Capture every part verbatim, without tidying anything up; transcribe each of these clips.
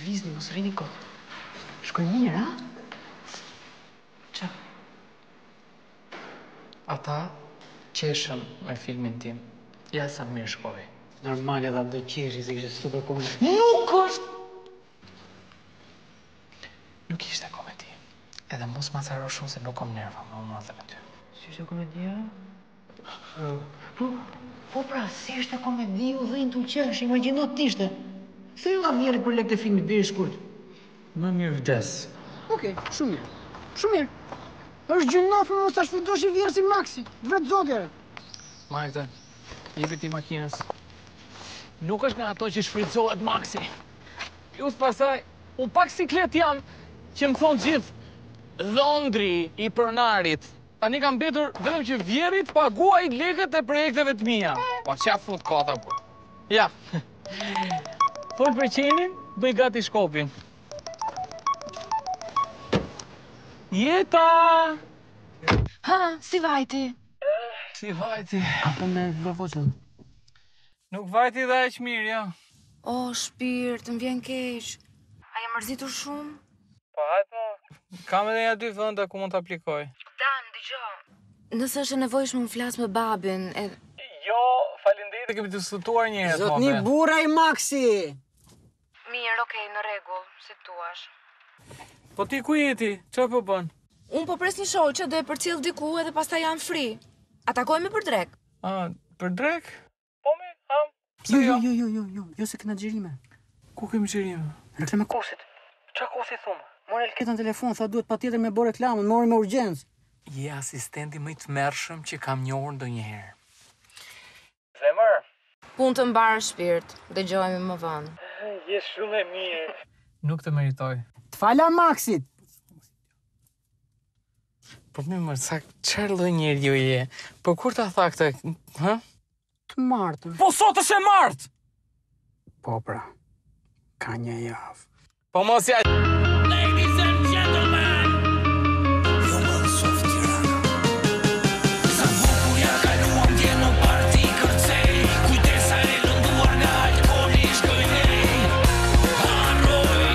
lëvizni, mos rrini kot. Shkoj mirë, a? Qa? Ata qeshëm me filmin tim. Ja sa mirë shkoj. Normal edhe do qeshi, se kështë super komedi. Nuk është! Nuk ishte komedi. Edhe mos ma caro shumë se nuk kom nerva me unë atë me ty. Si ishte komedia? Po pra, si ishte komedi, u dhejnë të qesh, imagino t'ishte. Thej nga mjeri për lek të filmit biri shkurt. Më mirë vdes. Okej, shumë mirë. Shumë mirë. Është gjynaf me mos të shfidosh i vjerë si Maxi. Dvret zotjere. Majte, i piti makinës. Nuk është nga ato që shfrytëzohet Maxi. Plus pasaj, u pak siklet jam që më thonë gjithë. Dhondri i përnarit. Tani kam betur vetëm që vjerit paguaj lekët e projekteve të mia. Po qa fut kota po. Ja. Fol për qenin, bëj gati Shkopin. Jeta! Ha, si vajti? Si vajti? Apo me vërvoqen. Nuk vajti dhe e qmirë, ja. O, shpirt, më vjen keq. A jam mërzitur shumë? Pa, hajtë më. Kam edhe një dy vënda ku mund t'aplikoj. Dan, dëgjo. Nësë është e nevojshme më flasë me babin, edhe... Jo, falinderit e kemi diskutuar njëherë, mame. Zotni burra i Maxi! Mirë, okej, në regull, si tuash. Po ti ku jeti? Qa po bën? Unë po pres një shoqe dhe e përcjell diku edhe pastaj jam free. Atakojme për drek. A, për drek? Jo, jo, jo, jo, jo, jo, jo se këna gjërime. Ku kemi gjërime? Reklame kosit. Qa kosit thumë? Mori elketën telefon, tha duhet pa tjetër me bo reklamën, mori me urgjens. Je asistenti më i të mërshëm që kam njohër ndo njëherë. Zemër? Punë të mbarë shpirt, dhe gjojme më vanë. Je shumë e mirë. Nuk të meritoj. Të fala Maxit! Për me mërë, sa qërë lë njërë ju je? Për kur ta tha këtë, hë? Të martër. Po sot është e martë! Po pra, ka një javë. Po mos ja... Ladies and gentlemen! Jo më dhe soft Tirana. Sa bukur ja kaluam dje në parti kërcej. Kujtesa e lënduar nga alkoholi shkëllej. Haroj,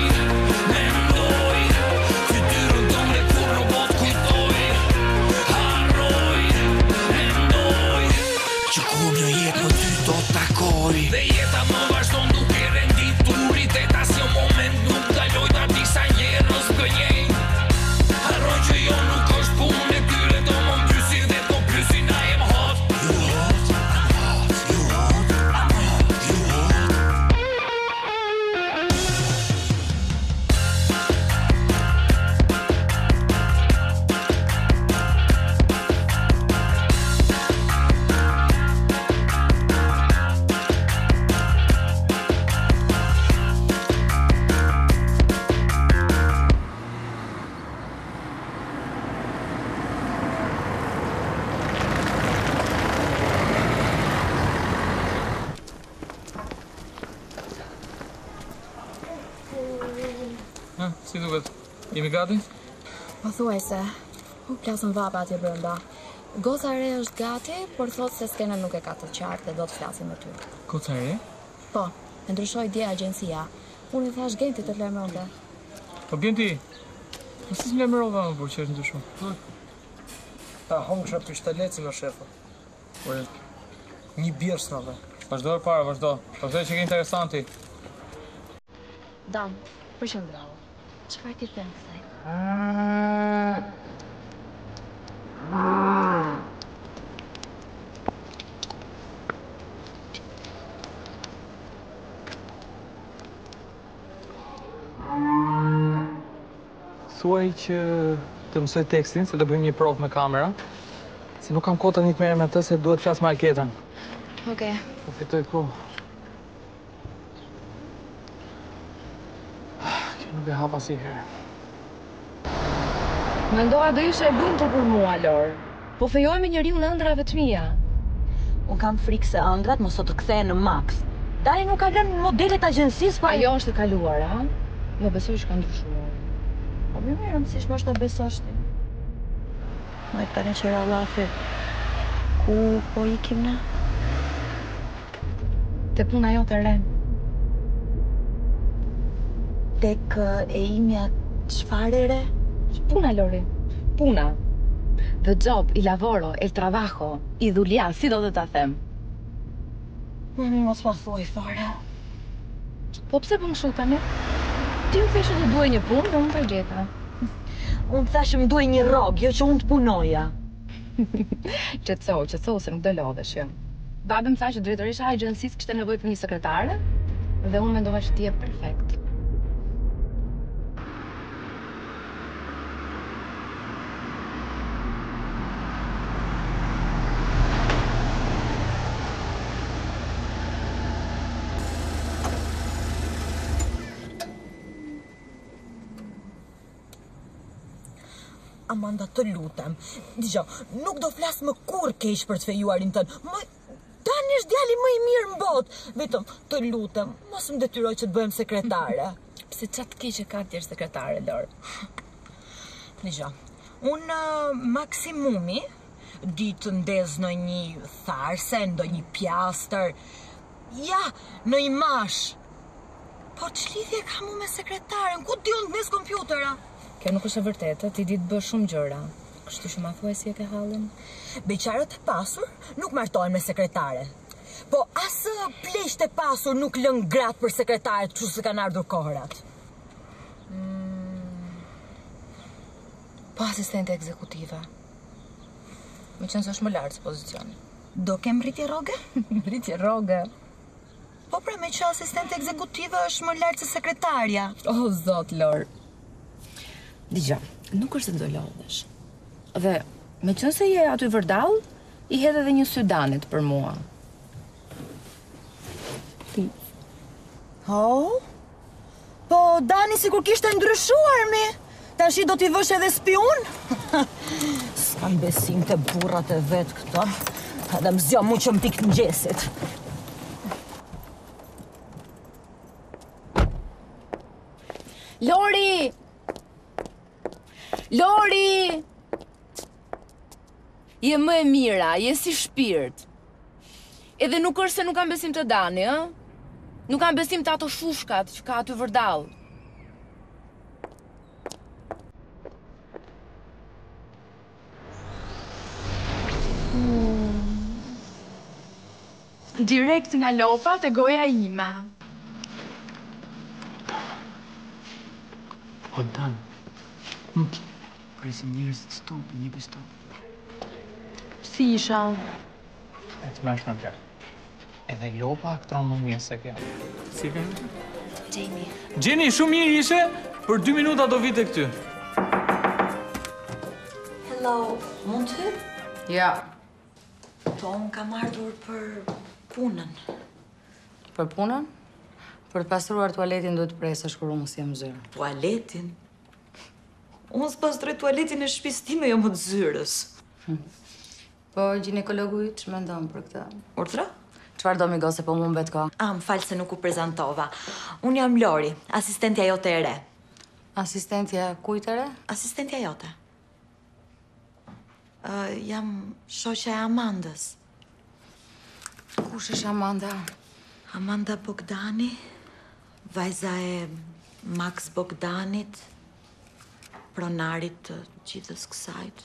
mendoj, fytyrën tonë kur robot kujtoj. Haroj, mendoj, që kur një jetë më ty do t'akoj. Dhe jeta më vazhdojnë duke renditurit. E tas një moment nuk t'aloj t'a t'iksa njerës kënjej. Haroj që jo nuk është punë e tyre. Do më m'pysin dhe t'o pysin a jem hot. You hot, I'm hot, you hot, I'm hot, you hot. Si duket? Jemi gati? Po thuaj se, u plasën vapa atje brënda. Goca re është gati, por thot se skena nuk e ka të qartë dhe do të flasim me ty. Goca re? Po, e ndryshoj dje agjencia. Unë i thash Genti të flemonde. Po Genti, nësë të flemërova më burë që është ndryshoj. Ta hongë shë pishtalecim e shefë. Por e një birë së nave. Vazhdojë para, vazhdojë. Pasoj që ke interesanti. Dan, përshën bravo. Qëfar ti të në kësaj? Thuaj që të mësoj tekstin, se do bëjmë një provë me kamera. Se nuk kam kohë të një të merë me të, se duhet flasë marketën. Oke. Po fitoj kohë. Nuk e hapa si herë. Mendoa do ishe e buntë për mua, Lor. Po fejoj me njëri unë ëndrave të mija. Unë kam frikë se ëndrat më sot të kthej në Max. Dali nuk ka lënë modelet agjensis, pa... Ajo është të kaluar, ha? Jo, besoj që ka ndryshuar. Po më mirë rëndësishme është të besoshti. Mojtë tani qëra lafi. Ku po ikim na? Te puna jo të renë. tek e imja çfarere? Puna, Lori, puna. The job, il lavoro, el trabajo, idhulia, si do të ta them. Mami, mos ma thuaj fare. Po pse po më shu tani? Ti më theshe të duaj një punë dhe unë ta gjeta. Unë theshe më duaj një rrog, jo që unë të punoja. Qetëso, qetëso, se nuk do lodhesh, jo. Babi më tha që drejtoresha e agjencisë kishte nevojë për një sekretare dhe unë mendova që ti je perfekt. Amanda, të lutem. Dija, nuk do flas më kur keq për të fejuarin tënë. Më, tani është djali më i mirë në botë. Vetëm, të lutem, mos më detyroj që të bëhem sekretare. Pse çat keq e ka tjerë sekretare, Lorë? Dija, unë maksimumi ditë ndez në një tharse, në një pjastër, ja, në një mash. Por që lidhje ka mu me sekretaren? Ku di unë ndez kompjutera? Kjo nuk është e vërtetë, ti ditë bë shumë gjëra. Kështu që ma thuaj si e ke hallin. Beqarët e pasur nuk martojnë me sekretare. Po asë pleqët e pasur nuk lën gratë për sekretare që se kanë ardhur kohërat. Mm. Po asistente ekzekutiva. Me qënë së është më lartë së pozicioni. Do kem rritje roge? Rritje roge. Po pra me që asistente ekzekutiva është më lartë së sekretarja. O, zotë, Lorë. Dija, nuk është të ndolodhesh. Dhe, me qënë se je aty vërdall, i hedhe dhe një sydanit për mua. Oh? Po, Dani sikur kishte ndryshuar mi. Tash do t'i vësh edhe spion? S'kan besim të burrat e vetë këta. Edhe më zjo mu që më pikë ngjesit. Lori! Lori! Je më e mira, je si shpirt. Edhe nuk është se nuk kam besim të Dani, ë? Nuk kam besim të ato shushkat që ka aty vërdall. Mm. Direkt nga lopa te goja ima. O, Dan. Mm. Presim njërës të stupi, një pistopi. Si isha? E të mërshme në kërë. Edhe Lopa këta më mirë se kjo. Si kërë? Gjeni. Gjeni, shumë mirë ishe, për dy minuta do vite këty. Hello, mund të? Ja. Po, unë kam ardhur për punën. Për punën? Për të pastruar tualetin do të presësh kur unë si e më zyrë. Tualetin? Unë s'pas drejt tualetin e shtëpisë time, jo më të zyrës. Po, ginekologu i që me ndonë për këta. Urtra? Çfarë do mi gose, po më mbet ka? A, më falë se nuk u prezantova. Unë jam Lori, asistentja jote e re. Asistentja kujt e re? Asistentja jote. Uh, jam shoqja e Amandës. Kush është Amanda? Amanda Bogdani, vajza e Max Bogdanit. Pronarit të gjithës kësajt.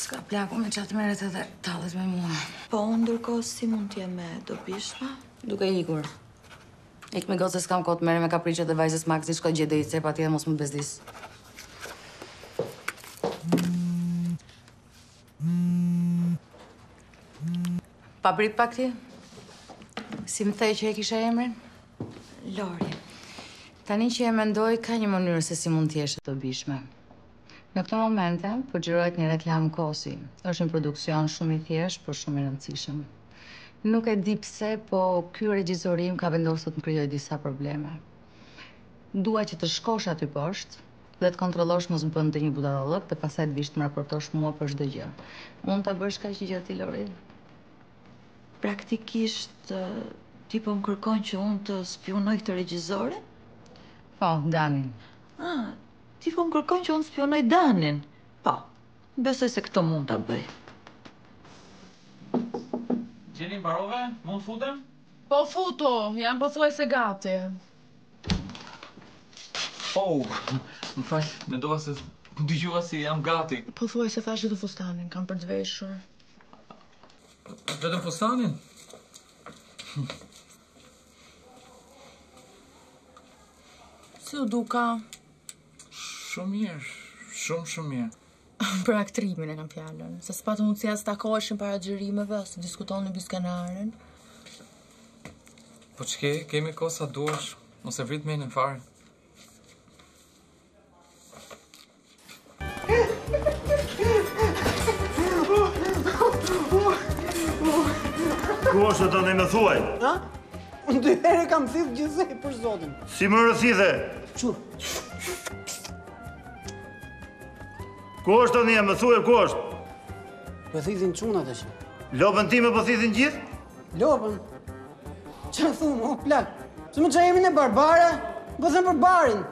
Ska plaku me qatë meret edhe talet me mua. Po, ndërkohë si mund t'je me dobishma? Duke ikur. Ik me gocë s'kam kotë mere me kapricet dhe vajzës Maxi, shko gjede i cep atje dhe mos më bezdis. Pa prit pak ti? Si më thej që e kisha emrin? Lori. Tani që e mendoj, ka një mënyrë se si mund t'jeshe të bishme. Në këtë momente, përgjirojt një reklam kosi. Është një produksion shumë i thjesht, por shumë i rëndësishëm. Nuk e di pse, po ky regjizorim ka vendosur të më krijoj disa probleme. Dua që të shkosh aty poshtë dhe të kontrollosh mos më bën të një budallëk, dhe pasaj të vish të më raportosh mua për çdo gjë. Mund ta bësh kaq gjë ti, Lori? Praktikisht, ti po më kërkon që unë të spionoj këtë regjizore? Po, Danin. Ah, ti po më kërkon që unë spionoj Danin. Po, besoj se këto mund t'a bëj. Gjeni mbarove? Mund futem? Po futu, jam po thuaj se gati. Oh, më fal, me dova se dëgjova si jam gati. Po thuaj se thash vetëm fustanin, kam për të veshur. Vetëm fustanin? Si u duka? Shumë mirë, shumë shumë mirë. Për aktrimin e kam fjalën, se s'patë mundësi as takoheshin para xhirimeve, as diskutonin mbi skenaren. Po ç'ke, kemi kohë sa duash, mos e vrit mendin fare. Ku është atë ndaj më thuaj? Ha? Unë dy herë kam thithë gjithsej për zotin. Si më rëthithe? Çu? Ku është të një, më thuaj, ku është? Për thithin qunat e që. Lopën ti me për thithin gjithë? Lopën? Që thumë, o plak? Së më që jemi në barbara, për thëmë për barin.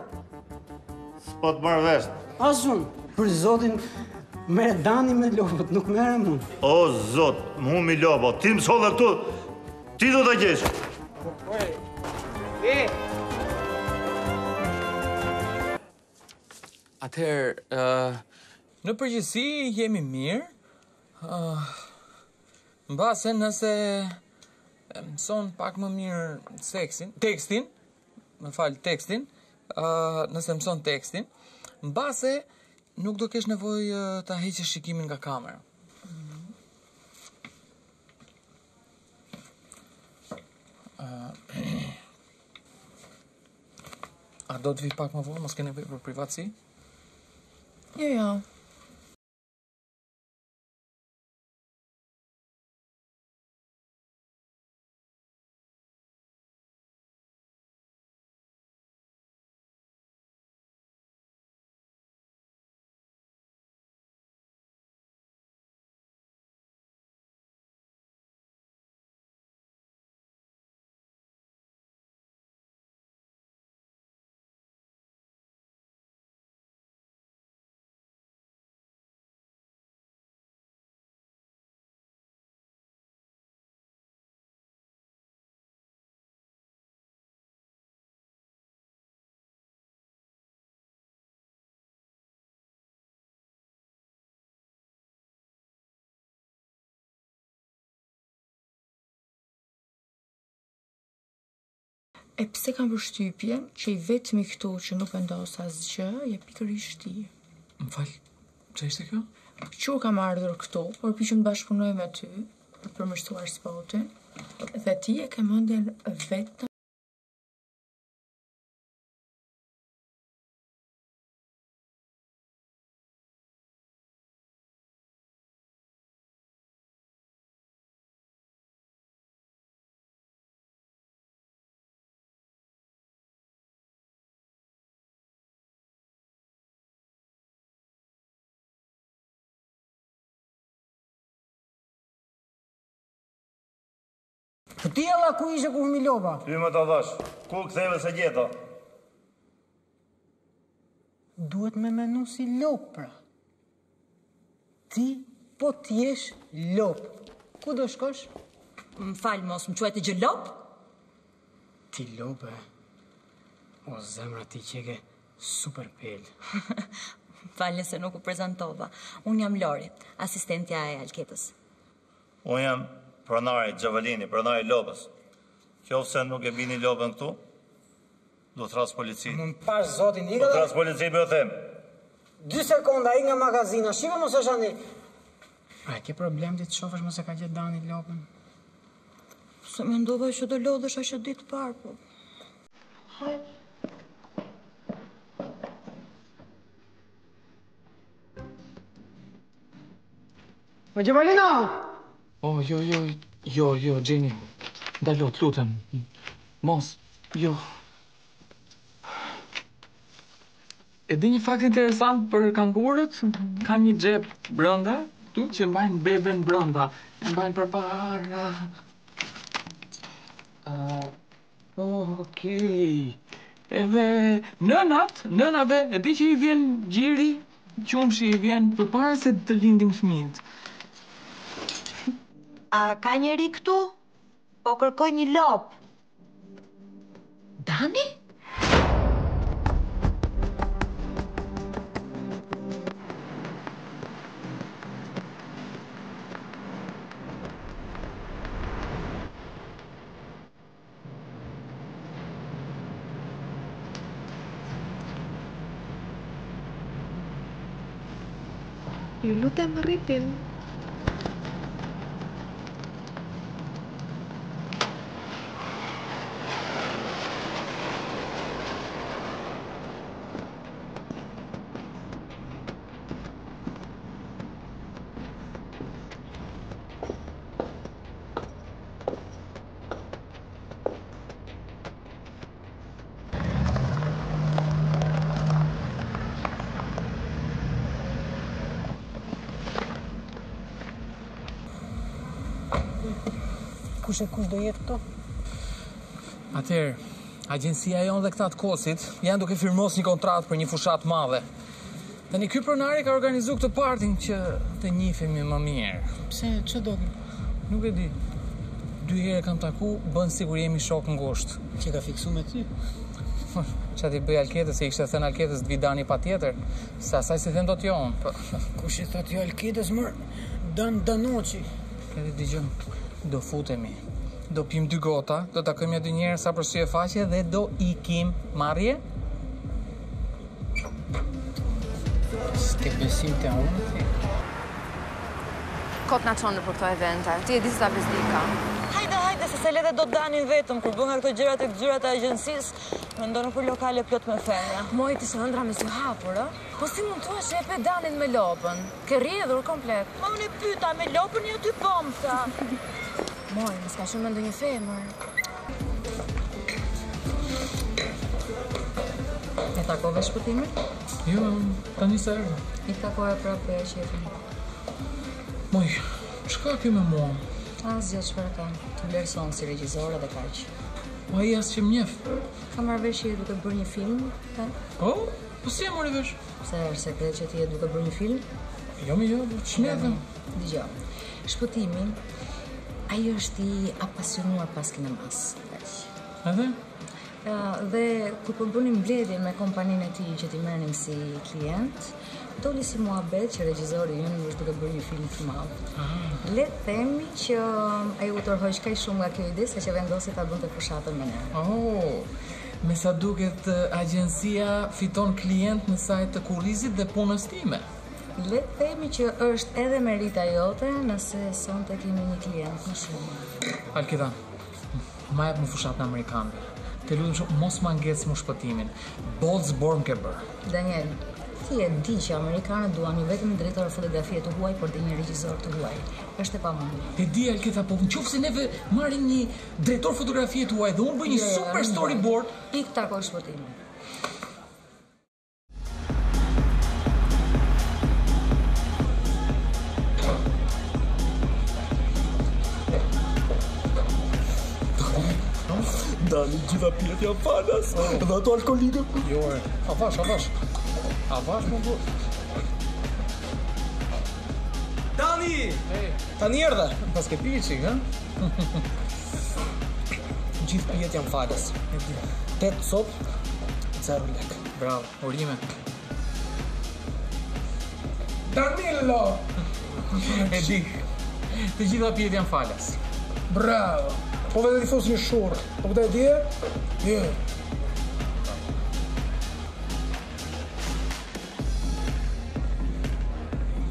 Së po të marrë veshtë. Asun, për zotin, mere dani me lopët, nuk mere mund. O, zot, më humi lopët, ti më shodhe këtu, ti do të gjeshë. E! Atëherë, në përgjithësi jemi mirë, uh, në base nëse mëson pak më mirë seksin, tekstin, më falë tekstin, uh, nëse mëson tekstin, në base nuk do kesh nevoj uh, ta heqësh shikimin nga kamera. Mm-hmm. uh, a do të vi pak më vonë, mos ke nevoj për privatësi? Jo, jo. E pse kam përshtypjen që i vetëmi këtu që nuk vendos asgjë, je pikërisht ti. Më falë, që ishte kjo? Që kam ardhur këtu, por pishëm të bashkëpunoj me ty, për më shtuar spotin, dhe ti e ke mendjen vetëm. Tjela ku ishe ku Milova? Ty me të dhash, ku këtheve se gjeta? Duhet me menu si lop, pra. Ti po t'jesh lop. Ku do shkosh? Më falë mos, më quajtë gjë lop? Ti lope, o zemra ti qeke super pel. Falë se nuk u prezentova. Unë jam Lori, asistentja e Alketës. Unë jam pranari Gjavalini, pranari Lopës. Qoftë se nuk e bini Lopën këtu, do të rrasë policinë. Më pash zotin i gëllë? Do të rrasë policinë, për jo themë. Dy sekonda, i nga magazina, shqive mos e shani. A ke problem ti të shofesh mos e ka gjetë Dani Lopën? Se me ndova që do lodhësh a që ditë parë, po. Hajë. Më Gjavalina! Oh, jo, jo, jo, jo, Gjeni, ndalo, t'lutem, mos, jo. Edhe një fakt interesant për kangurët, ka një gjep brënda, tu që mbajnë beben brënda, mbajnë për para. Uh, Okej, okay. Edhe nënat, nënave, edhe që i vjen gjiri, qumshi i vjen për para se të lindim fëmijët. A ka njeri këtu? Po kërkoj një lop. Dani? Ju lutem rritin. Kushe kush do jetë këto? Atëherë, agjencia jonë dhe këta të kosit janë duke firmos një kontratë për një fushat madhe. Dhe një ky pronari ka organizu këtë partin që të njihemi më mirë. Pse, që do? Nuk e di. Dy herë kam taku, bën sigur jemi shok ngushtë. Që ka fiksu me ty? Që ati bëj Alketës, e ishte thënë Alketës të vidani pa tjetër. Sa saj se thënë do t'jonë, për... Kush i thot jo Alketës, mërë, danë danoqi. Këti digjon. Do futemi, do pim dy gota, do takojmë dy njerë sa për sy e faqe dhe do ikim marrje. S'ke besim të unë, ti. Kot na qonë për këto eventa, ti e di sa bezdika. Hajde, hajde, se se lete do danin vetëm, kur bënga këto gjërat e gjërat e agjencisë, me ndonë për lokale plot me femra. Moj, ti se ëndra me si hapur, po si mund t'ua shepe danin me lopën, ke rjedhur komplet. Ma unë e pyta, me lopën një ty pëmëta. Moj, më s'ka shumë ndonjë femër. E takove shpëtimin? Jo, tani se erdha. I takove prapë e shefin. Moj, çka ke me mua? Asgjë, çfarë ka. Të vlerëson si regjizore dhe kaq. Po ai as që më njeh. Kam marrë vesh që je duke bërë një film, ta? Po, po si e mori vesh? Pse është sekret që ti je duke bërë një film? Jo, më jo, çnevën. Dgjoj. Shpëtimin ajo është i apasionuar pas kinemas. Edhe? Dhe kur përbunim mbledhjen me kompaninë e tij që ti merrnim si klient, doli si muhabet që regjizori ynë është duke bërë një film të madh. Le të themi që ai u tërhoq kaq shumë nga kjo ide se që vendosi ta bënte fushatën me ne. Oh, me sa duket agjencia fiton klient në sajt të kurrizit dhe punës time. Le të themi që është edhe merita jote nëse sonte kemi një klient më shumë. Alkita, ma jep më fushatën amerikane. Te lutem shumë, mos ma ngec më shpëtimin. Bold zborm ke bërë. Daniel, ti e di që amerikanët duan ju vetëm drejtorë fotografie të huaj, por dhe një regjizor të huaj. Është e pamundur. E di, Alkita, po nëse neve marrim një drejtor fotografie të huaj dhe unë bëj një super storyboard, pik takoj shpëtimin. Dani, gjitha pjetë janë falas, dhe ato alkoholike. Jo, e, avash, avash, avash më ngur. Dani! Ta njerëda, pas ke pijë qik, ha? Gjithë pjetë janë falas. Tetë sot, zero lek. Bravo, urime. Danilo! E di, të gjitha pjetë janë falas. Bravo! Po vetë rifos një shurë, po këtë e dje? Dje.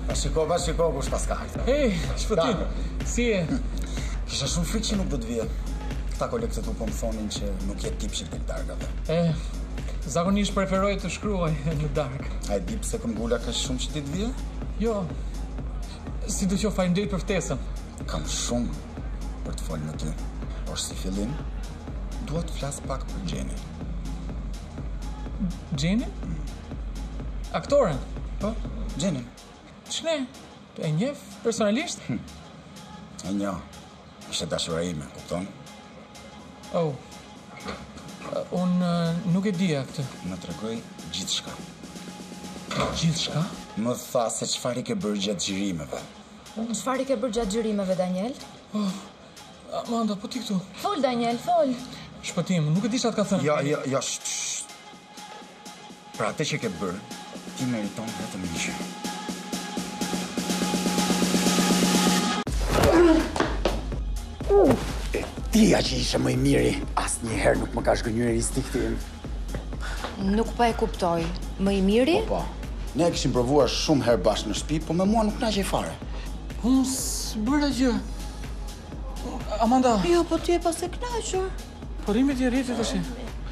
Pa shiko, pa shiko, kush pas ka hajta. Hej, shpëtim, si e? Kisha shumë frikë që nuk do të vje. Këta kolektet u po më thonin që nuk jetë tip shirkën darkave. E, zakonisht preferoj të shkruaj në dark. A e di pse këmgulla ka shumë që ti të vje? Jo, si do që fajndej për ftesën. Kam shumë për të folë në ty. Por si fillim, duhet të flasë pak për Gjeni. Gjeni? Aktoren? Po, Gjeni. Qëne? E njef, personalisht? E njo, ishte dashura ime, kupton? Oh, unë nuk e dija këtë. Më tregoj gjithë shka. Gjithë shka? Më tha se qëfar i ke bërë gjatë gjërimeve. Qëfar i ke bërë gjatë gjërimeve, Daniel? Oh. Amanda, po ti këtu? Fol, Daniel, fol. Shpëtim, nuk e di që atë ka thënë. Ja, ja, ja, shtë, shtë. Pra atë që ke bërë, ti meriton vetëm një gjë. E tia që ishe më i miri, asë njëherë nuk më ka shgënjur instiktin. Nuk pa e kuptoj. Më i miri? Po, po. Ne e kishim provuar shumë herë bashkë në shtëpi, po me mua nuk na qej fare. Unë s'bëra gjë. Amanda. Jo, po ti e pas e kënaqur. Po rrimet i rritit tash.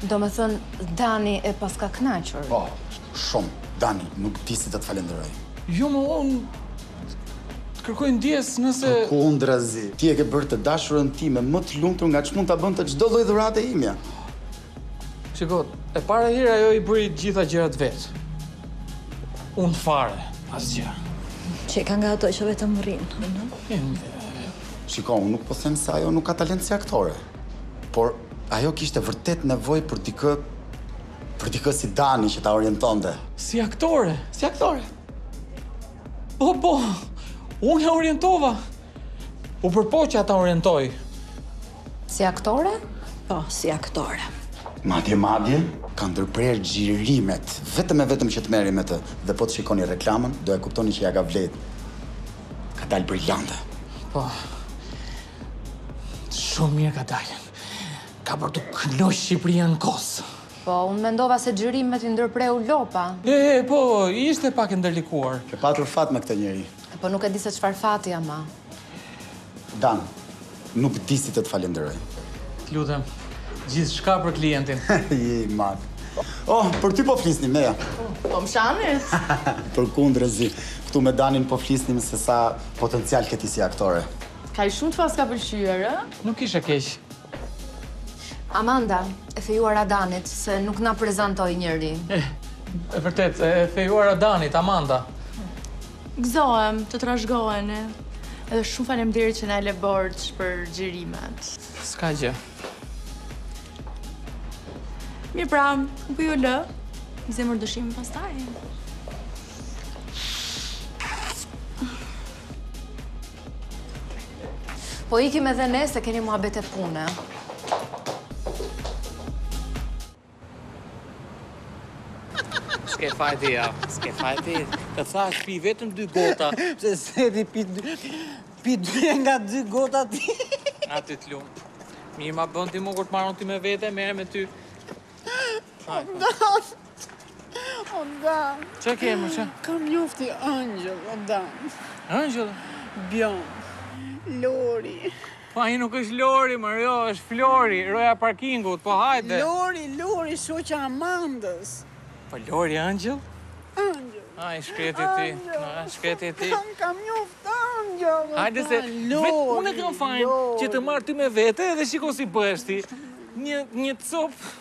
Do me thënë, Dani e pas ka kënaqur. Po, shumë. Dani, nuk di si ta të falenderoj. Jo, më unë kërkoj ndjes nëse... Kundrazi, ti e ke bërë të dashurën time më të lumtur nga çmund ta bënte çdo lloj dhurate imja. Shiko, e para herë ajo i bëri gjitha gjërat vetë. Unë fare, asgjë. Që ka nga ato që vetëm rrinë. Shiko, unë nuk po them se ajo nuk ka talent si aktore. Por ajo kishte vërtet nevojë për dikë... për dikë si Dani që ta orientonte. Si aktore, si aktore. Po, po, unë e orientova. U përpoqja ta orientoj. Si aktore? Po, si aktore. Madje, madje, ka ndërprerë xhirimet, vetëm e vetëm që të merri me të. Dhe po të shikoni reklamën, do e kuptoni që ja ka vlerë. Ka dalë brillante. Po, shumë mirë ka dalë. Ka për të kënaqur Shqipërinë në kosë. Po, unë mendova se xhirimet i ndërpreu lopa. E, e, po, ishte pak e ndërlikuar. Ke patur fat me këtë njeri. Po, nuk e di se çfarë fati ama. Dan, nuk di si të të falenderoj. Lutem. Gjithçka për klientin. Je i madh. Oh, për ty po flisnim, Meja. Po më shanis. Përkundërzi, këtu me Danin po flisnim se sa potencial ke ti si aktore. Ka i shumë të pas ka pëlqyer, ë? Nuk ishe keq. Amanda, e fejuara Danit, se nuk na prezantoi njëri. E, e vërtet, e fejuara Danit, Amanda. Gëzohem, të trashëgohen, edhe shumë faleminderit që na le borxh për xhirimet. S'ka gjë. Mirë pra, më për ju lë, i zemër dëshimi pas taj. Po ikim edhe ne, se keni muhabet e pune. S'ke fajti, ja, s'ke fajti. Të thash, pi vetëm dy gota. Se se ti pi dy nga dy gota ti. Ati t'lumë. Mirë ma bënd ti mu, kur t'maron ti me vete, mere me ty. Ondan, ondan. Qa kemë, qa? Kam njofti Angel, ondan. Angel? Bjom, Lori. Pa, i nuk është Lori, më rjo, është Flori, roja parkingut, po hajde. Lori, Lori, shoqa Amandës. Pa, Lori, Angel? Angel. Aj, shkreti ti, shkreti ti. Kam, kam njofti Angel, ondan. Hajde se, vetë unë e kam fajnë që të marrë ty me vete edhe shiko si bështi. Një, një copë.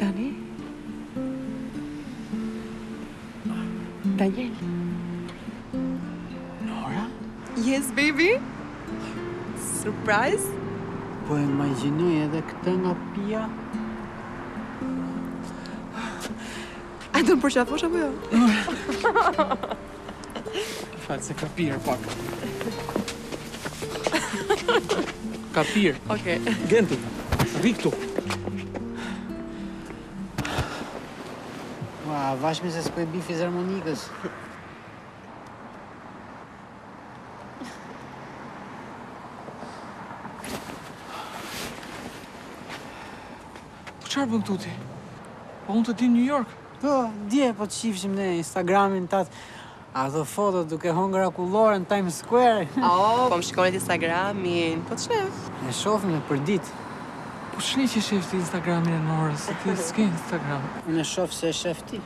Dani? Daniel? Nora? Yes, baby? Surprise? Po e imaginoj edhe këtë nga pia. A do më përshafosh apo jo? Falë se ka pirë pak. Ka pirë. Oke. Gentu, vi këtu. Ua, vashme se s'po e bi fizarmonikës. Po qarë bën këtu ti? Po unë të ti New York? Po, dje po të shifshim ne Instagramin të atë. Ato fotot duke hongër akullore në Times Square. O, po më shkonit Instagramin. Po të shnef? E shofim e për dit. Po shni që shef ti Instagramin e Norës, se ti s'ke Instagram. Unë e shof se e shef ti.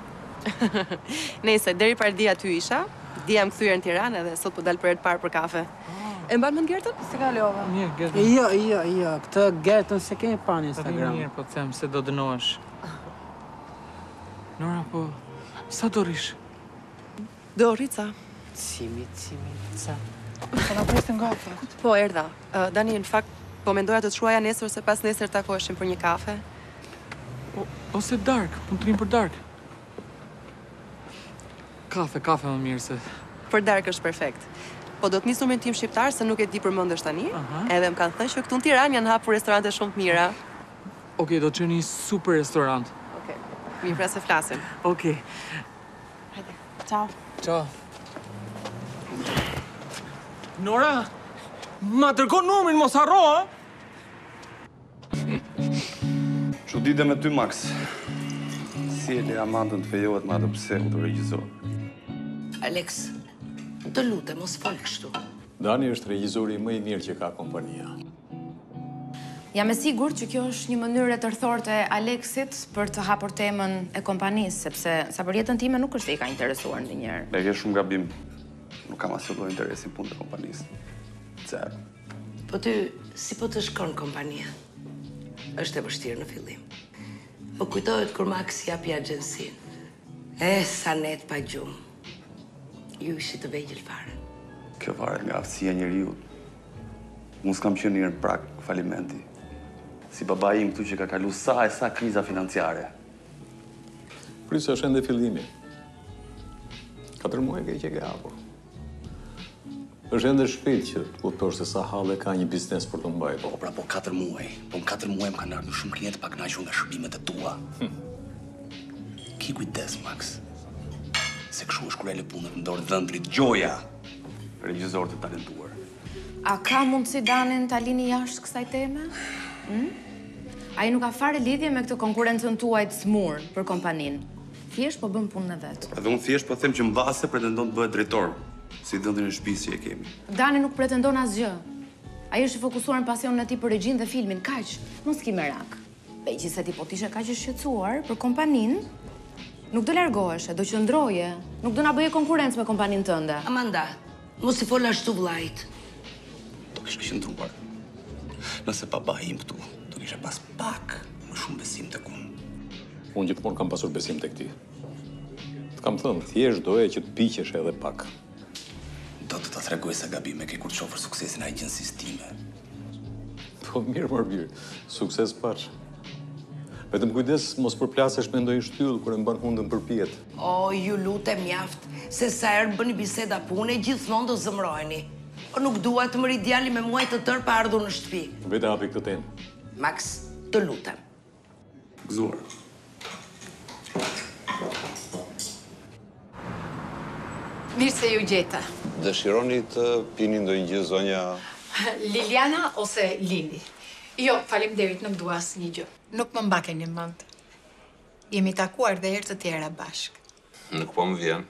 Nese, deri par dia ty isha, dia më këthyre në Tiranë dhe sot po dalë për e të parë për kafe. E mban më në Gertën? Se ka leova. Mirë, Gertën. Jo, jo, jo, këtë Gertën se kemi pa në Instagram. Mirë, po të them, se do dënoesh. Nora, po, sa do rishë? Dorica. Cimi, Cimica. Po në prestin gafë? Po, erda. Dani, në fakt, po mendoja të të shruaja nesër, se pas nesër takoshim për një kafe. Ose dark, po në të rinë për dark. Kafe, kafe më mirë se... Për dark është perfekt. Po do të nisur me tim shqiptar, se nuk e di për mëndësh tani, edhe më kanë thënë që këtu në Tiranë janë hapur restorante shumë të mira. Okej, do të që një super restorant. Okej, mirë pra se flasim. Okej. Hajde. Ciao. Ciao. Nora, ma tërko nëmin, mos harro, a? godide me ty, Max. Si e le Amandën të fejohet ma të pse u të regjizor? Alex, të lutem, mos fol kështu. Dani është regjizori më i mirë që ka kompania. Jam e sigurt që kjo është një mënyrë e tërthorë Alexit për të hapur temën e kompanisë, sepse sa për jetën time nuk është se i ka interesuar ndonjëherë. Ne ke shumë gabim. Nuk kam asnjë interes në punë të kompanisë. Zero. Po ty, si po të shkon kompania? Është e vështirë në fillim. Po kujtohet kur Max japi agjensin. E, sa net pa gjumë. Ju ishi të vegjël fare. Kjo varet nga aftësia njeriu. Unë s'kam qenë njërë prak falimenti. Si babai im këtu që ka kalu sa e sa kriza financiare. Krysa është ende fillimi. Katër muaj ke që ke hapur. Është ende shpejt që të kuptosh se sa halle ka një biznes për të mbajtur. Po, pra po katër muaj. Po në katër muaj më kanë ardhur shumë klientë pa kënaqur nga shërbimet e tua. Hm. Ki kujdes, Max. Se kshu është kur e lë punën në dorë dhëndrit gjoja. Regjizor të talentuar. A ka mundësi Danin ta lini jashtë kësaj teme? Hm? Ai nuk ka fare lidhje me këtë konkurrencën tuaj të smur për kompaninë. Thjesht po bën punën e vet. Edhe unë thjesht po them që mbase pretendon të bëhet drejtor. Si dëndin e shtëpisë që e kemi. Dani nuk pretendon asgjë. Ai është i fokusuar në pasionin e tij për regjinë dhe filmin, kaq. Mos ki merak. Megjithëse ti po t'ishe kaq i shqetësuar për kompaninë, nuk do largohesh, do qëndroje, nuk do na bëje konkurrencë me kompaninë tënde. Amanda, mos i fol ashtu vllajt. Do kishe qëndruar. Nëse babai im këtu, do kishe pas pak më shumë besim tek unë. Unë gjithmonë kam pasur besim tek ti. T'kam thënë, thjesht doje që të piqesh edhe pak. Do të të tregoj se gabime ke kur qofër suksesin e agjencisë time. Po, mirë, mërë, mirë. Sukses pash. Vetëm kujdes, mos përplasesh me ndonjë shtyllë kur e mban hundën për pijet. O, ju lutem mjaft, se sa herë bëni biseda pune, gjithmonë do zëmrojeni. O, nuk dua të mërë ideali me muaj të tërë pa ardhur në shtëpi. Vete hapi këtë temë. Max, të lutem. Gëzuar. Mirë se ju gjeta. Dëshironi të pini ndonjë gjë, zonja... Liliana ose Lili? Jo, faleminderit, nuk dua asnjë gjë. Nuk më mbakeni mend. Jemi takuar dhe herë të tjera bashkë. Nuk po më vjen.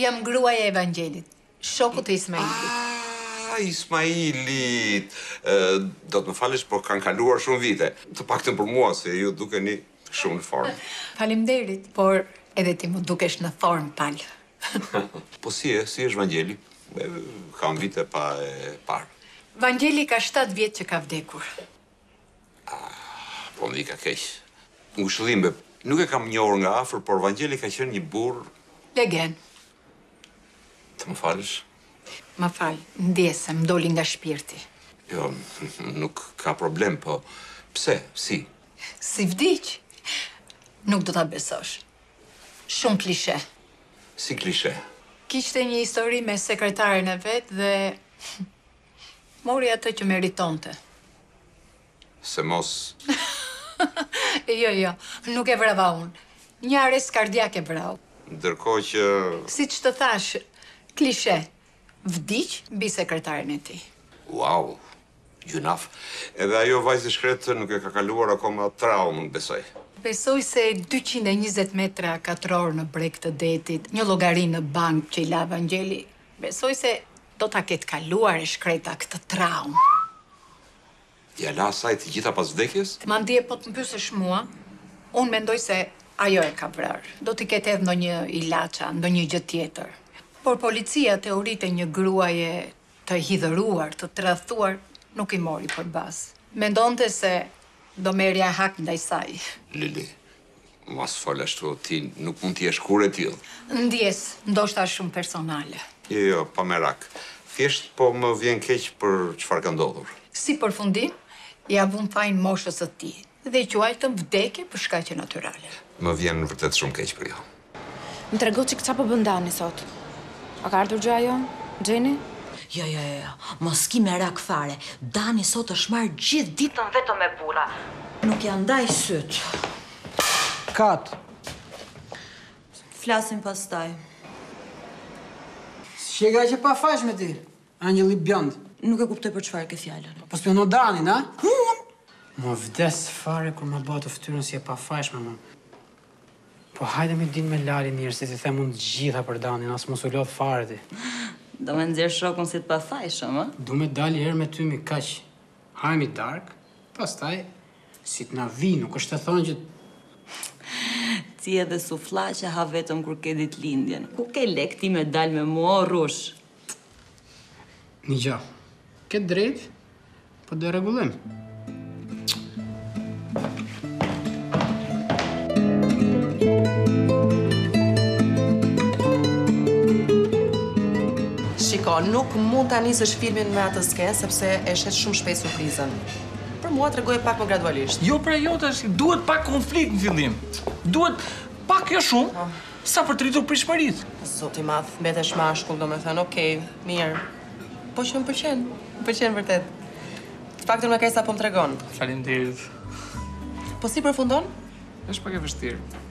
Jam gruaja e Evangelit, shoku të Ismailit. Ah, Ismailit! Do të më falesh, por kanë kaluar shumë vite. Të paktën për mua, se ju dukeni shumë në formë. Faleminderit, por edhe ti më dukesh në formë, palë. Po si e, si është Vangjeli? Kam vite pa e parë. Vangjeli ka shtatë vjetë që ka vdekur. Po më di ka keq. Ngu shëllimbe, nuk e kam njohur nga afër, por Vangjeli ka qenë një burr... Legen. Të më falësh? Më falë, ndjesë, më doli nga shpirti. Jo, nuk ka problem, po... Pse, si? Si vdiq? Nuk do ta besosh. Shumë klishe. Si klishe? Kishte një histori me sekretaren e vetë dhe... mori atë që meritonte. Se mos... Jo, jo, nuk e vrava unë. Një arrest kardiak e vrau. Ndërkohë që... Siç të thash, klishe. Vdiq mbi sekretaren e tij. Wow, gjunaf. Edhe ajo vajzë shkretë nuk e ka kaluar akoma traumën, besoj. Besoj se dyqind e njëzet metra katror në breg të detit, një llogarinë në bank që i la Vangjeli, besoj se do ta ketë kaluar e shkreta këtë traumë. Ja la asaj të gjitha pas vdekjes? Ma ndje po të mpysesh mua, unë mendoj se ajo e ka vrarë. Do t'i ketë edhe ndonjë ilaça, ndonjë gjë tjetër. Por policia teoritë e një gruaje të hidhëruar, të tradhtuar, nuk i mori për bazë. Mendonte se do merja hak ndaj saj. Lili, mas fol ashtu, ti nuk mund t'jesh kur e tillë. Ndjes, ndoshta shumë personale. Jo, jo, pa merak. Thjesht po më vjen keq për çfarë ka ndodhur. Si përfundim, ja vun fajin moshës së tij dhe quajtën vdekje për shkaqe natyrale. Më vjen vërtet shumë keq për ju. Më trego çik çfarë po bën Dani sot. A ka ardhur gjë ajo? Gjeni? Jo, jo, jo, mos ki merak fare. Dani sot është marrë gjithë ditën vetëm me burra. Nuk janë ndaj syt. Kat. Flasim pastaj. Shega që pa fash me ti, Angeli Bjond. Nuk e kuptoj për çfarë ke fjalën. Po spionon Danin, a? Më vdes fare kur më bëhet fytyrën si e pafajshme më. Po hajde me din me Lali mirë, si ti the mund të gjitha për Danin, as mos u lodh fare ti. Do me nxjerr shokun si të pafajshëm, ë? Do me dali herë me ty mi kaq. Hajmi dark, pastaj si të na vi, nuk është të thonë që ti edhe sufllaqe ha vetëm kur ke ditëlindjen. Ku ke lek ti me dal me mua rrush? Nija. Ke drejt, po do rregullojm. Shiko, nuk mund ta nisësh filmin me atë skenë sepse e shet shumë shpejt surprizën. Për mua tregoje pak më gradualisht. Jo pra jo, tash duhet pak konflikt në fillim. Duhet pak jo shumë, sa për të rritur prishmëritë. Zoti madh, mbetesh mashkull, domethënë, okay, mirë. Po që më pëlqen, më pëlqen vërtet. Të paktën më kaq sa po më tregon. Faleminderit. Po si përfundon? Është pak e vështirë.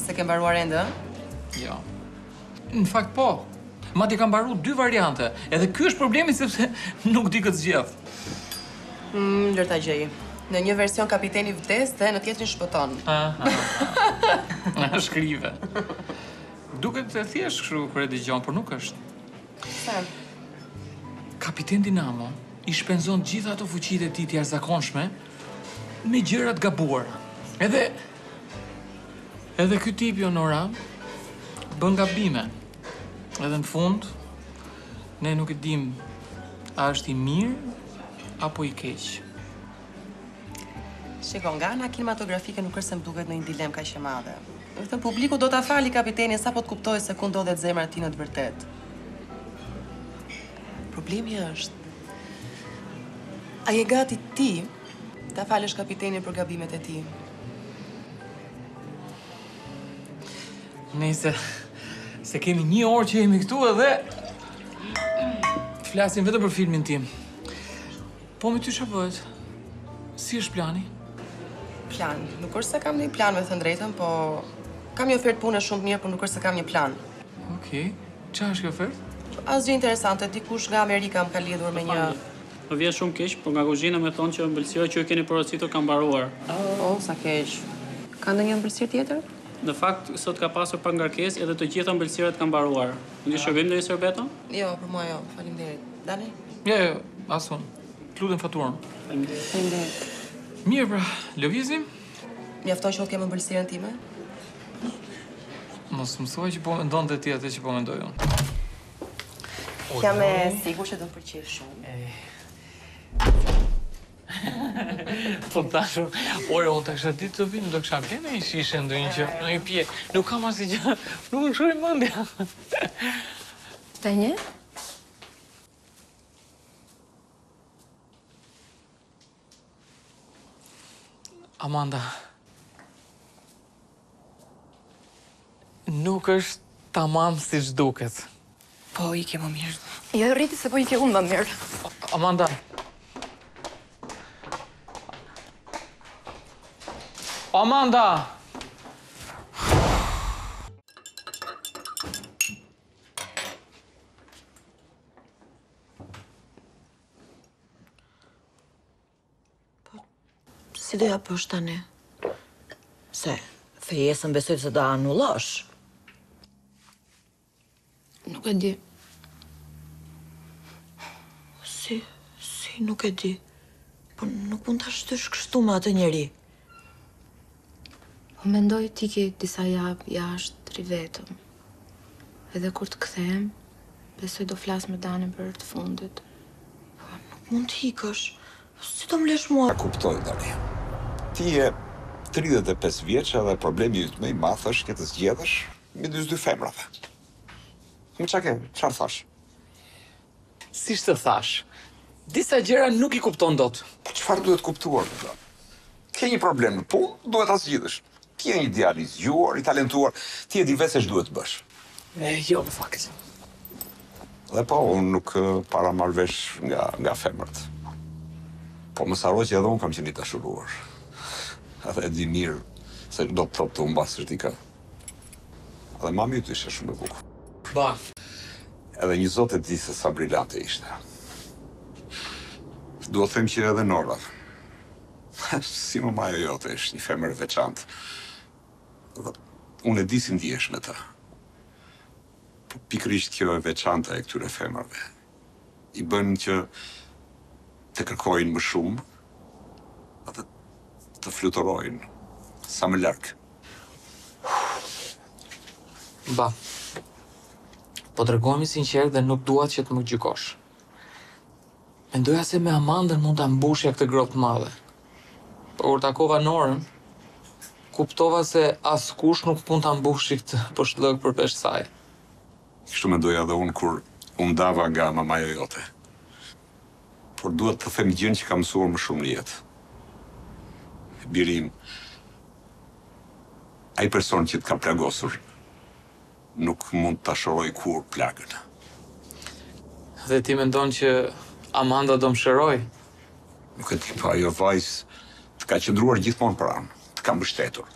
Se ke mbaruar ende, ëh? Jo. Në fakt po. Mati kam mbaruar dy variante, edhe ky është problemi sepse nuk di këtë zgjedh. Mm, lërta gjej. Në një version kapiteni vdes dhe në tjetrin shpëton. Aha. Shkrive. Duket e thjeshtë kështu kur e dëgjon, por nuk është. Sa? Kapiten Dinamo i shpenzon gjitha ato fuqitë e tij të jashtëzakonshme me gjëra të gabuara. Edhe edhe ky tip Jonora bën gabime. Edhe në fund, ne nuk e dim a është i mirë, apo i keq. Shiko, nga ana kinematografike nuk është se më duket në një dilemë kaq e madhe. Vetëm publiku do ta fali kapitenin sapo të kuptojë se ku ndodhet zemra e tij në të vërtetë. Problemi është, a je gati ti ta falësh kapitenin për gabimet e tij? Nëse se kemi një orë që jemi këtu edhe flasim vetëm për filmin tim. Po me ty çfarë bëhet? Si është plani? Plan? Nuk është se kam një plan me thënë drejtën, po kam një ofertë pune shumë mirë, por nuk është se kam një plan. Okej. Çfarë është kjo ofertë? Asgjë interesante, dikush nga Amerika më ka lidhur me një... Më vjen shumë keq, por nga kuzhina më thonë që ëmbëlsira që ju keni porositur ka mbaruar. Oh, sa keq. Ka ndonjë ëmbëlsirë tjetër? Në fakt, sot ka pasur pak ngarkesë edhe të gjitha ëmbëlsirat kanë mbaruar. Unë shërbim ndonjë sorbeto? Jo, për mua jo. Faleminderit. Dani? Jo, jo, asun. T'lutem faturën. Faleminderit. Faleminderit. Mirë pra, lëvizim? Mjafton që u kem ëmbëlsirën time? Mos më thuaj që po mendon ti atë që po mendoj unë. Jam e sigurt që do të pëlqej shumë. Po tashur, ore, unë të kësha ditë të vinë, do kësha plene i shishe ndonjë që në i pje. Nuk kam asnjë gjë, nuk më shkruaj mendja. Të një? Amanda. Nuk është tamam si që duket. Po, i ke më mirë. Jo, rriti se po i ke unë më mirë. Amanda. Amanda! Po, si do ja bësh tani? Se, fejesën besoj se do anullosh. Nuk e di. Si, si nuk e di. Po nuk mund ta shtysh kështu me atë njeri. Mendoj ti ke disa javë jashtë rivetëm. Edhe kur të kthehem, besoj do flas me Danin për të fundit. Po, nuk mund të ikësh. Si do më lesh mua? Kuptoj tani. Ti je tridhjetë e pesë vjeçë dhe problemi yt më i madh është që të zgjedhësh midis dy femrave. Më çka ke? Çfarë thash? Siç të thash, disa gjëra nuk i kupton dot. Po çfarë duhet kuptuar? Ke një problem në punë, duhet ta zgjidhësh. Ti je një djalë i zgjuar, i talentuar, ti e di vetë ç'do të bësh. E jo, më fakt. Dhe po, unë nuk para marr vesh nga, nga femrat. Po mos harro që edhe unë kam qenë i dashuruar. Edhe e di mirë se do të thotë humbasësh dikë. Edhe mami yt ishte shumë e bukur. Ba. Edhe një zot e di se sa brillante ishte. Duhet të them që edhe Nora. Si më majo jote, është një femër veçantë. Dhe unë e di si ndihesh me ta. Po pikërisht kjo e veçanta e këtyre femërve. I bën që të kërkojnë më shumë, dhe të fluturojnë sa më larg. Ba, po tregojmë sinqer dhe nuk dua që të më gjykosh. Mendoja se me Amandën mund ta mbushja këtë grop të madhe. Po kur takova Norën, kuptova se askush nuk mund ta mbushë këtë poshtëllëk përveç saj. Kështu mendoja edhe unë kur u ndava nga mamaja jote. Por duhet të them gjën që kam mësuar më shumë në jetë. Birim, ai person që të ka plagosur nuk mund të shëroj kur plagën. Dhe ti mendon që Amanda do më shëroj? Nuk e ti, pa ajo vajzë të ka qëndruar gjithmonë pranë, të ka mbështetur,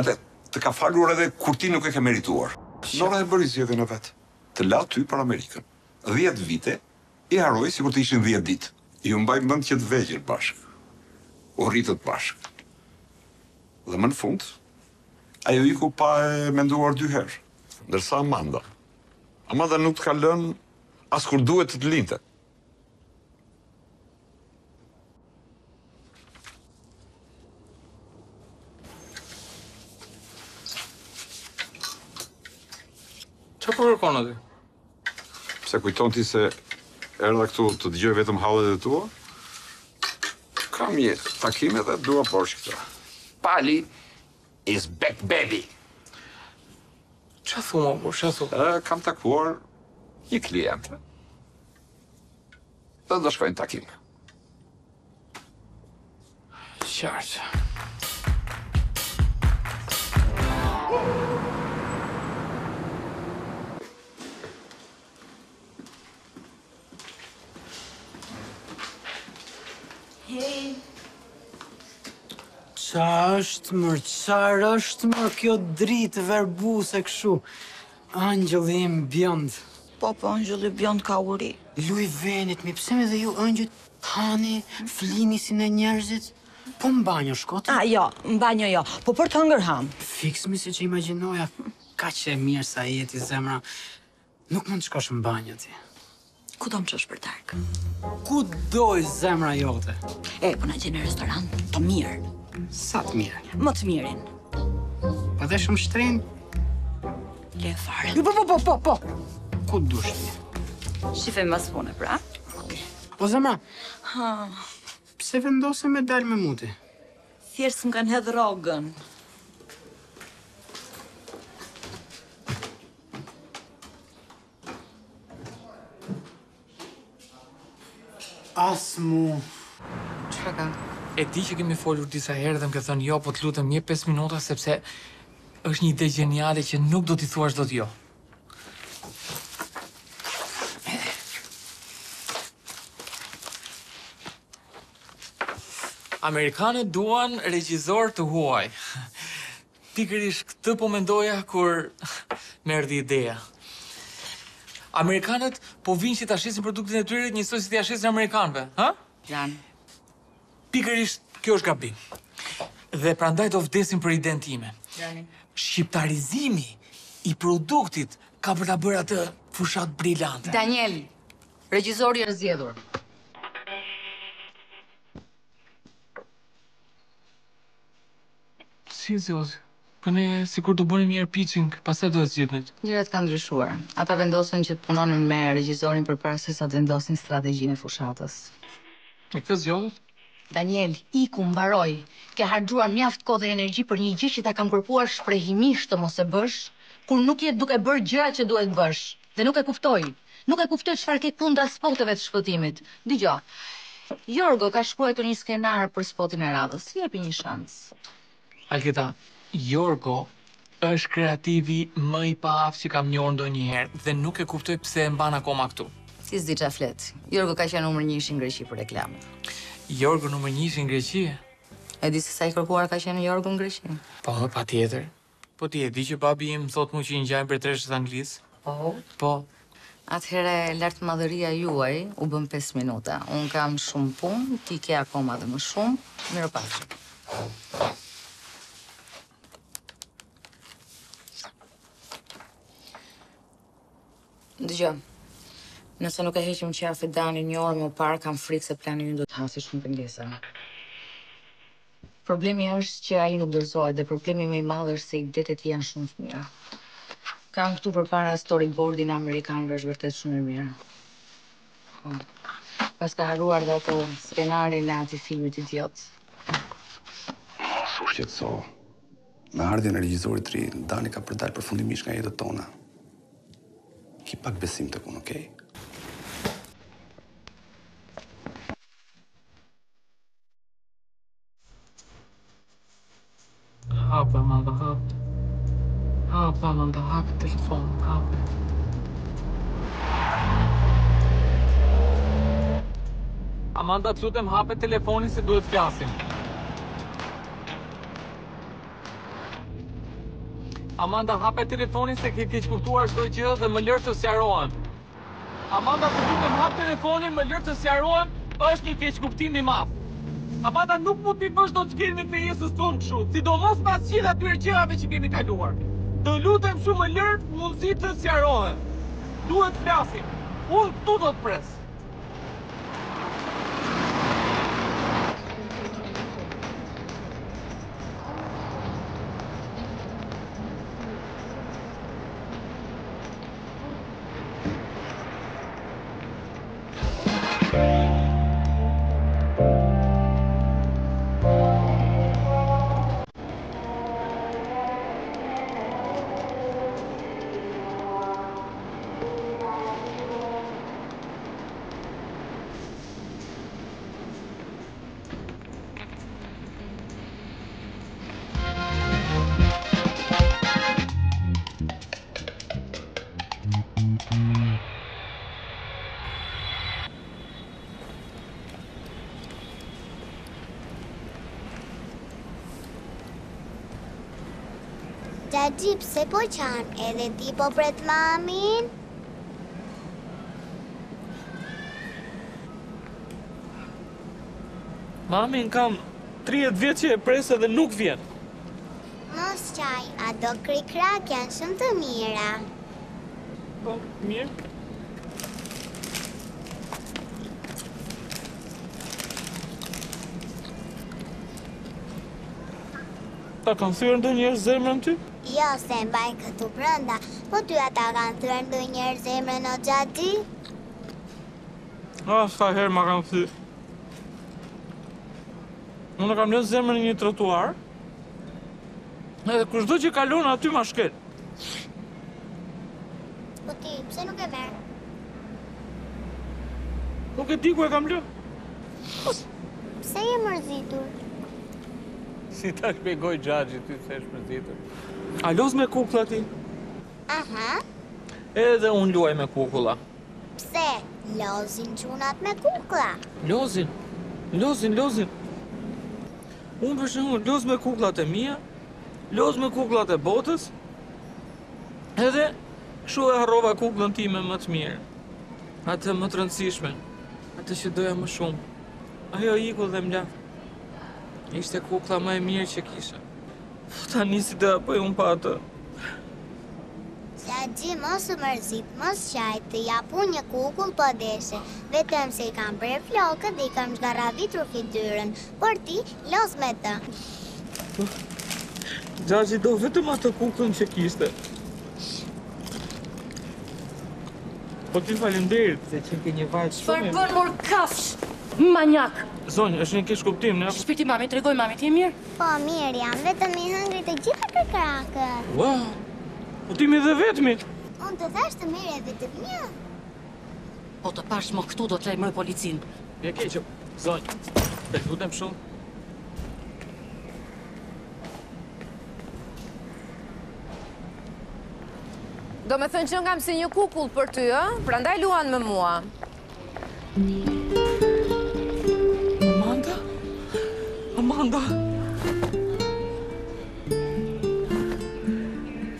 edhe të ka falur edhe kur ti nuk e ke merituar. Nora e bëri zgjedhjen e vet. Të la ty për Amerikën. dhjetë vite i haroi sikur të ishin dhjetë ditë. Ju mbaj mend që të vegjël bashkë. U rritët bashkë. Dhe më në fund, ajo iku pa e menduar dy herë. Ndërsa Amanda, Amanda nuk të ka lënë as kur duhet të të linte. Çfarë po kërkon aty? Pse kujton ti se erdha këtu të dëgjoj vetëm hallet e tua? Kam një takime dhe dua poshtë këta. Pali is back baby. Qa thumë, bërë, qa thumë? Kam takuar një klientë. Dhe do shkojnë takim. Qartë. Hej. Qa është mërë, qarë është mërë kjo dritë verbu se këshu. Angjëli im bjënd. Po, po, angjëli bjënd ka uri. Luj venit, mi pësemi dhe ju angjët tani, flini si në njerëzit. Po mbanjo shkote? A, jo, mbanjo jo, po për të ngërham. Fiks mi si që imaginoja, ka që e mirë sa jeti zemra. Nuk mund të shkosh mbanjo ti. Ku do më qësh për tarkë? Ku doj zemra jote? E, po në gjenë restorant, të mirë. Sa të mirë? Më të mirin. Pa dhe shumë shtrenë? Le fare. Po, po, po, po, po! Ku të dush ti? Shife mas pune, pra? Okej. Po, zemra, pse vendose me dalë me muti? Thjesht s'm kanë hedhë rogën. As mu... Çfarë ka? E di që kemi folur disa herë dhe më ke thënë jo, po t'lutëm një pesë minuta, sepse është një ide gjeniale që nuk do t'i thuash dot jo. Amerikanët duan regjizor të huaj. Pikërisht këtë po mendoja kur merdi ideja. Amerikanët po vinë që t'ashesin produktin e tyre njësoj si t'ashesin Amerikanëve, ha? Plan. Pikërisht, kjo është gabim. Dhe prandaj do vdesim për idenë time. Shqiptarizimi i produktit ka për ta bërë atë fushat brillante. Daniel, regjizori është zgjedhur. Si zgjedh? Po ne sikur do bënim një herë pitching, pastaj do të zgjidhnet. Njerëzit kanë ndryshuar. Ata vendosen që të punonin me regjizorin përpara se sa të vendosin strategjinë e fushatës. E këtë zgjodhet? Daniel, iku mbaroj, ke harxuar mjaft kohë dhe energji për një gjë që ta kam kërkuar shprehimisht të mos e bësh, kur nuk je duke bërë gjërat që duhet bësh, dhe nuk e kuptoj. Nuk e kuptoj çfarë ke kundra spoteve të shpëtimit. Dgjoj. Jorgo ka shkruar një skenar për spotin e radhës. Jepi një shans. Alkita, Jorgo është kreativi më i paaft që kam njohur ndonjëherë dhe nuk e kuptoj pse e mban akoma këtu. Si s'di çfarë flet. Jorgo ka qenë numër një në Greqi për reklamë. Jorgu numër njëshi në Greqi? E di se sa i kërkuar ka qenë Jorgu në Greqi? Po, pa tjetër. Po ti e di që babi im thot mu që i ngjajnë për treshët anglisë? Po. Po, Atëhere, lartë madhëria juaj u bën pesë minuta. Unë kam shumë punë, ti ke akoma dhe më shumë. Mirupafshim. Dëgjoj, nëse nuk e heqim qafë Dani një orë më parë, kam frikë se plani ju do të hasi shumë pengesa. Problemi është që ai nuk dorëzohet dhe problemi më i madh është se idetet janë shumë të mira. Kam këtu përpara storyboardin amerikanëve, është vërtet shumë e mirë. Oh. Pas ka haruar dhe ato skenarin e atij filmit idiot. Mos u shqetëso. Me ardhjën e regjisorit të ri, Dani ka përdal përfundimisht nga jetët tona. Ki pak besim të kun, okay? Hapa, manda, hapa. Hapa, manda, hapa, telefon, hapa. Amanda, të lutem, hape telefonin se duhet flasim. Amanda, hape telefonin se ke keq kuptuar çdo gjë dhe më lër të sqarohem. Amanda, të lutem, hap telefonin, më lër të sqarohem, është një keqkuptim i madh. Amanda, nuk mund t'i bësh dot çkrimin e jetës tonë kështu, sidomos pas gjitha atyre gjërave që kemi kaluar. Të lutem shumë, më lër mundësitë të sqarohem. Duhet të flasim. Unë këtu do të pres. Daddy, pse po qanë, edhe ti po pret mamin? Mamin kam tridhjetë vjet që e pres edhe nuk vjen. Mos qaj, ato krikrak janë shumë të mira. Po, mirë. Ta kanë thyrë ndonjëherë zemrën ty? Jo, se mbaj këtu brënda, po ty ata kanë thyrë ndonjëherë zemrën o Xhaxhi? Ah, sa herë ma kanë thyrë. Unë kam lënë zemrën në një trotuar, edhe kushdo që kalon aty ma shkel. Po ti, pse nuk e merr? Nuk e di ku e kam lënë. Pse je mërzitur? Si ta shpjegoj Xhaxhit ty se është mërzitur? A luz me kukulla ti? Aha. Edhe unë luaj me kukulla. Pse? Lozin qunat me kukulla. Lozin? Lozin, lozin. Unë përshimu loz me kukullat e mija, loz me kukullat e botës, edhe kështu e harrova kukullën time më të mirë. Atë më të rëndësishme, atë që doja më shumë. Ajo iku dhe më lafë. Ishte kukulla më e mirë që kisha. Ta nisi dhe apë e unë pa atë. Xhaxhi, mos u mërzit, mos qajtë, të japu një kukull për deshe. Vetëm se i kam bërë flokët dhe i kam zgarravitur fytyrën. Por ti, los me të. Xhaxhi, do vetëm atë kukullën që kishte. Po ti faleminderit, se që ke një vajtë shumë... Farë bën mor kafsh, manjak! Zonjë, është një kesh kuptim, ne? Shpirti mami, tregoj mami, ti e mirë? Po, mirë jam, vetëm i hëngri të gjitha kërkrakët. Wow! Po ti mi dhe vetëmit? Unë të thash të mirë e vetëm një. Po të pash më këtu do të lejmë policinë. Je keqëm, zonjë, të lutem shumë. Do me thënë që nga më si një kukull për ty, e? Pra ndaj luan me mua. Amanda? Amanda?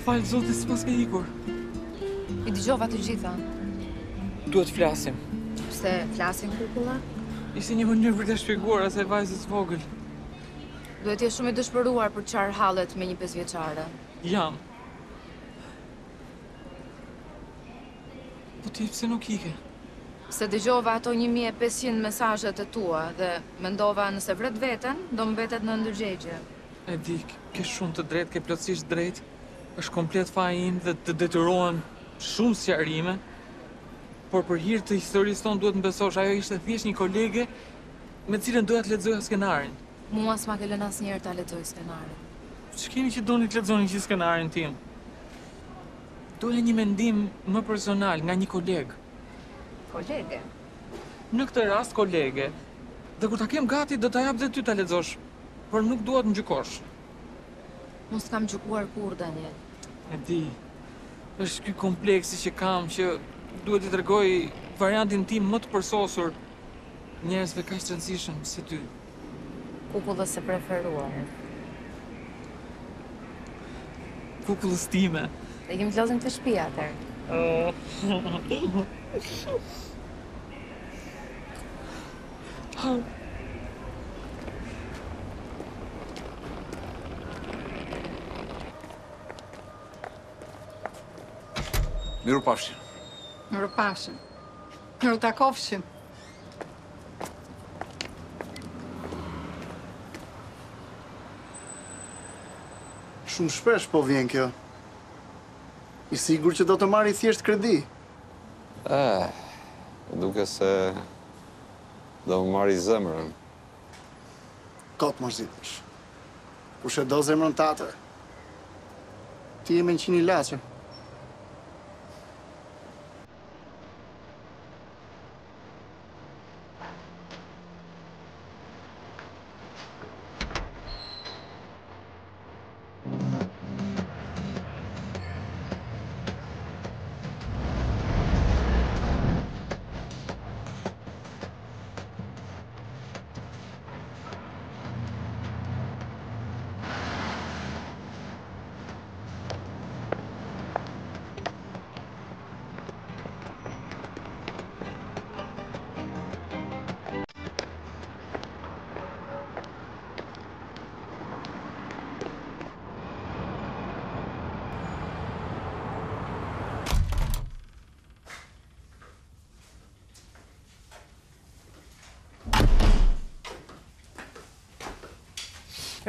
Falë, zotis, pas ke ikur. I dëgjova të gjitha. Duhet flasim. Pse flasim, kukulla? Ishte një mënyrë për të shpjeguar asaj vajzës vogël. Duhet jesh shumë i dëshpëruar për çfarë hallet me një pesë vjeçare. Jam. Po ti pse nuk ike? Se dëgjova ato një mijë e pesëqind mesazhet e tua dhe mendova nëse vret veten, do mbetet në ndërgjegje. E di, ke shumë të drejtë, ke plotësisht drejtë. Është komplet faji im dhe të detyrohen shumë sqarime. Por për hir të historisë tonë duhet mbesosh, ajo ishte thjesht një kolege me cilën doja të lexoja skenarin. Mua s'ma ke lënë asnjëherë ta lexoj skenarin. Ç'keni që doni të lexoni gjithë skenarin tim? Doja një mendim më personal nga një koleg. Kolege? Në këtë rast kolege. Dhe kur ta kem gati do ta jap dhe ty ta lexosh, por nuk dua të ngjykosh. Mos kam gjykuar kurrë, Daniel. E di. Është ky kompleksi që kam që duhet t'i tregoj variantin tim më të përsosur njerëzve kaq të rëndësishëm si ty. Kukullës e preferuar. Kukullës time. E kemi të lozim të shtëpia atër. Oh. Miru pafshin. Miru pafshin. Miru takofshin. Shumë shpesh po vjen kjo. I sigur që do të marri thjesht kredi. Ah, duke se do marri zemrën. Kot mërzitësh. Kush e do zemrën tate? Ti je mençini laçë.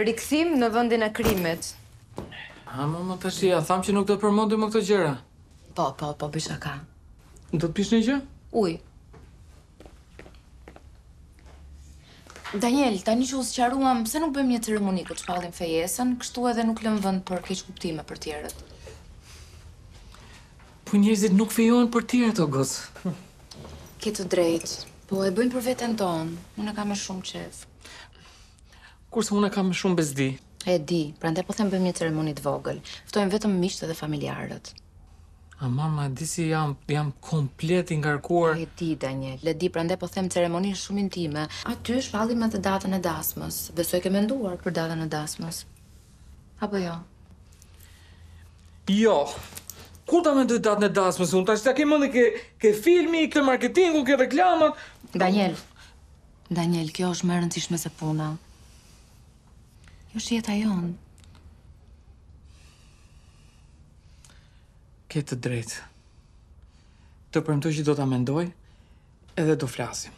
Rikthim në vendin e krimit. Ha, mama, tash ja tham që nuk do të përmendim më këto gjëra. Po, po, po, bëj shaka. Do të pish një gjë? Uj. Daniel, tani që u sqaruam, pse nuk bëjmë një ceremoni ku të shpallim fejesën, kështu edhe nuk lëm vend për keq kuptime për tjerët. Po njerëzit nuk fejohen për tjerët, o gocë. Ke të drejtë, po e bëjmë për veten tonë. Unë kam më shumë qejf. Kurse unë kam shumë bezdi. E di, prandaj po them bëjmë një ceremoni të vogël. Ftojmë vetëm miqtë dhe familjarët. A mama, di si jam, jam komplet i ngarkuar. E di, Daniel, le di, prandaj po them ceremoni shumë intime. Aty shpallim edhe datën e dasmës. Besoj ke menduar për datën e dasmës. Apo jo? Jo. Kur ta mendoj datën e dasmës? Unë tash ta ke mendë ke, ke filmi, ke marketingu, ke reklamat. Daniel, Daniel, kjo është më e rëndësishme se puna. Jo shjeta jonë. Ke të drejtë. Të premtoj që do ta mendoj edhe do flasim.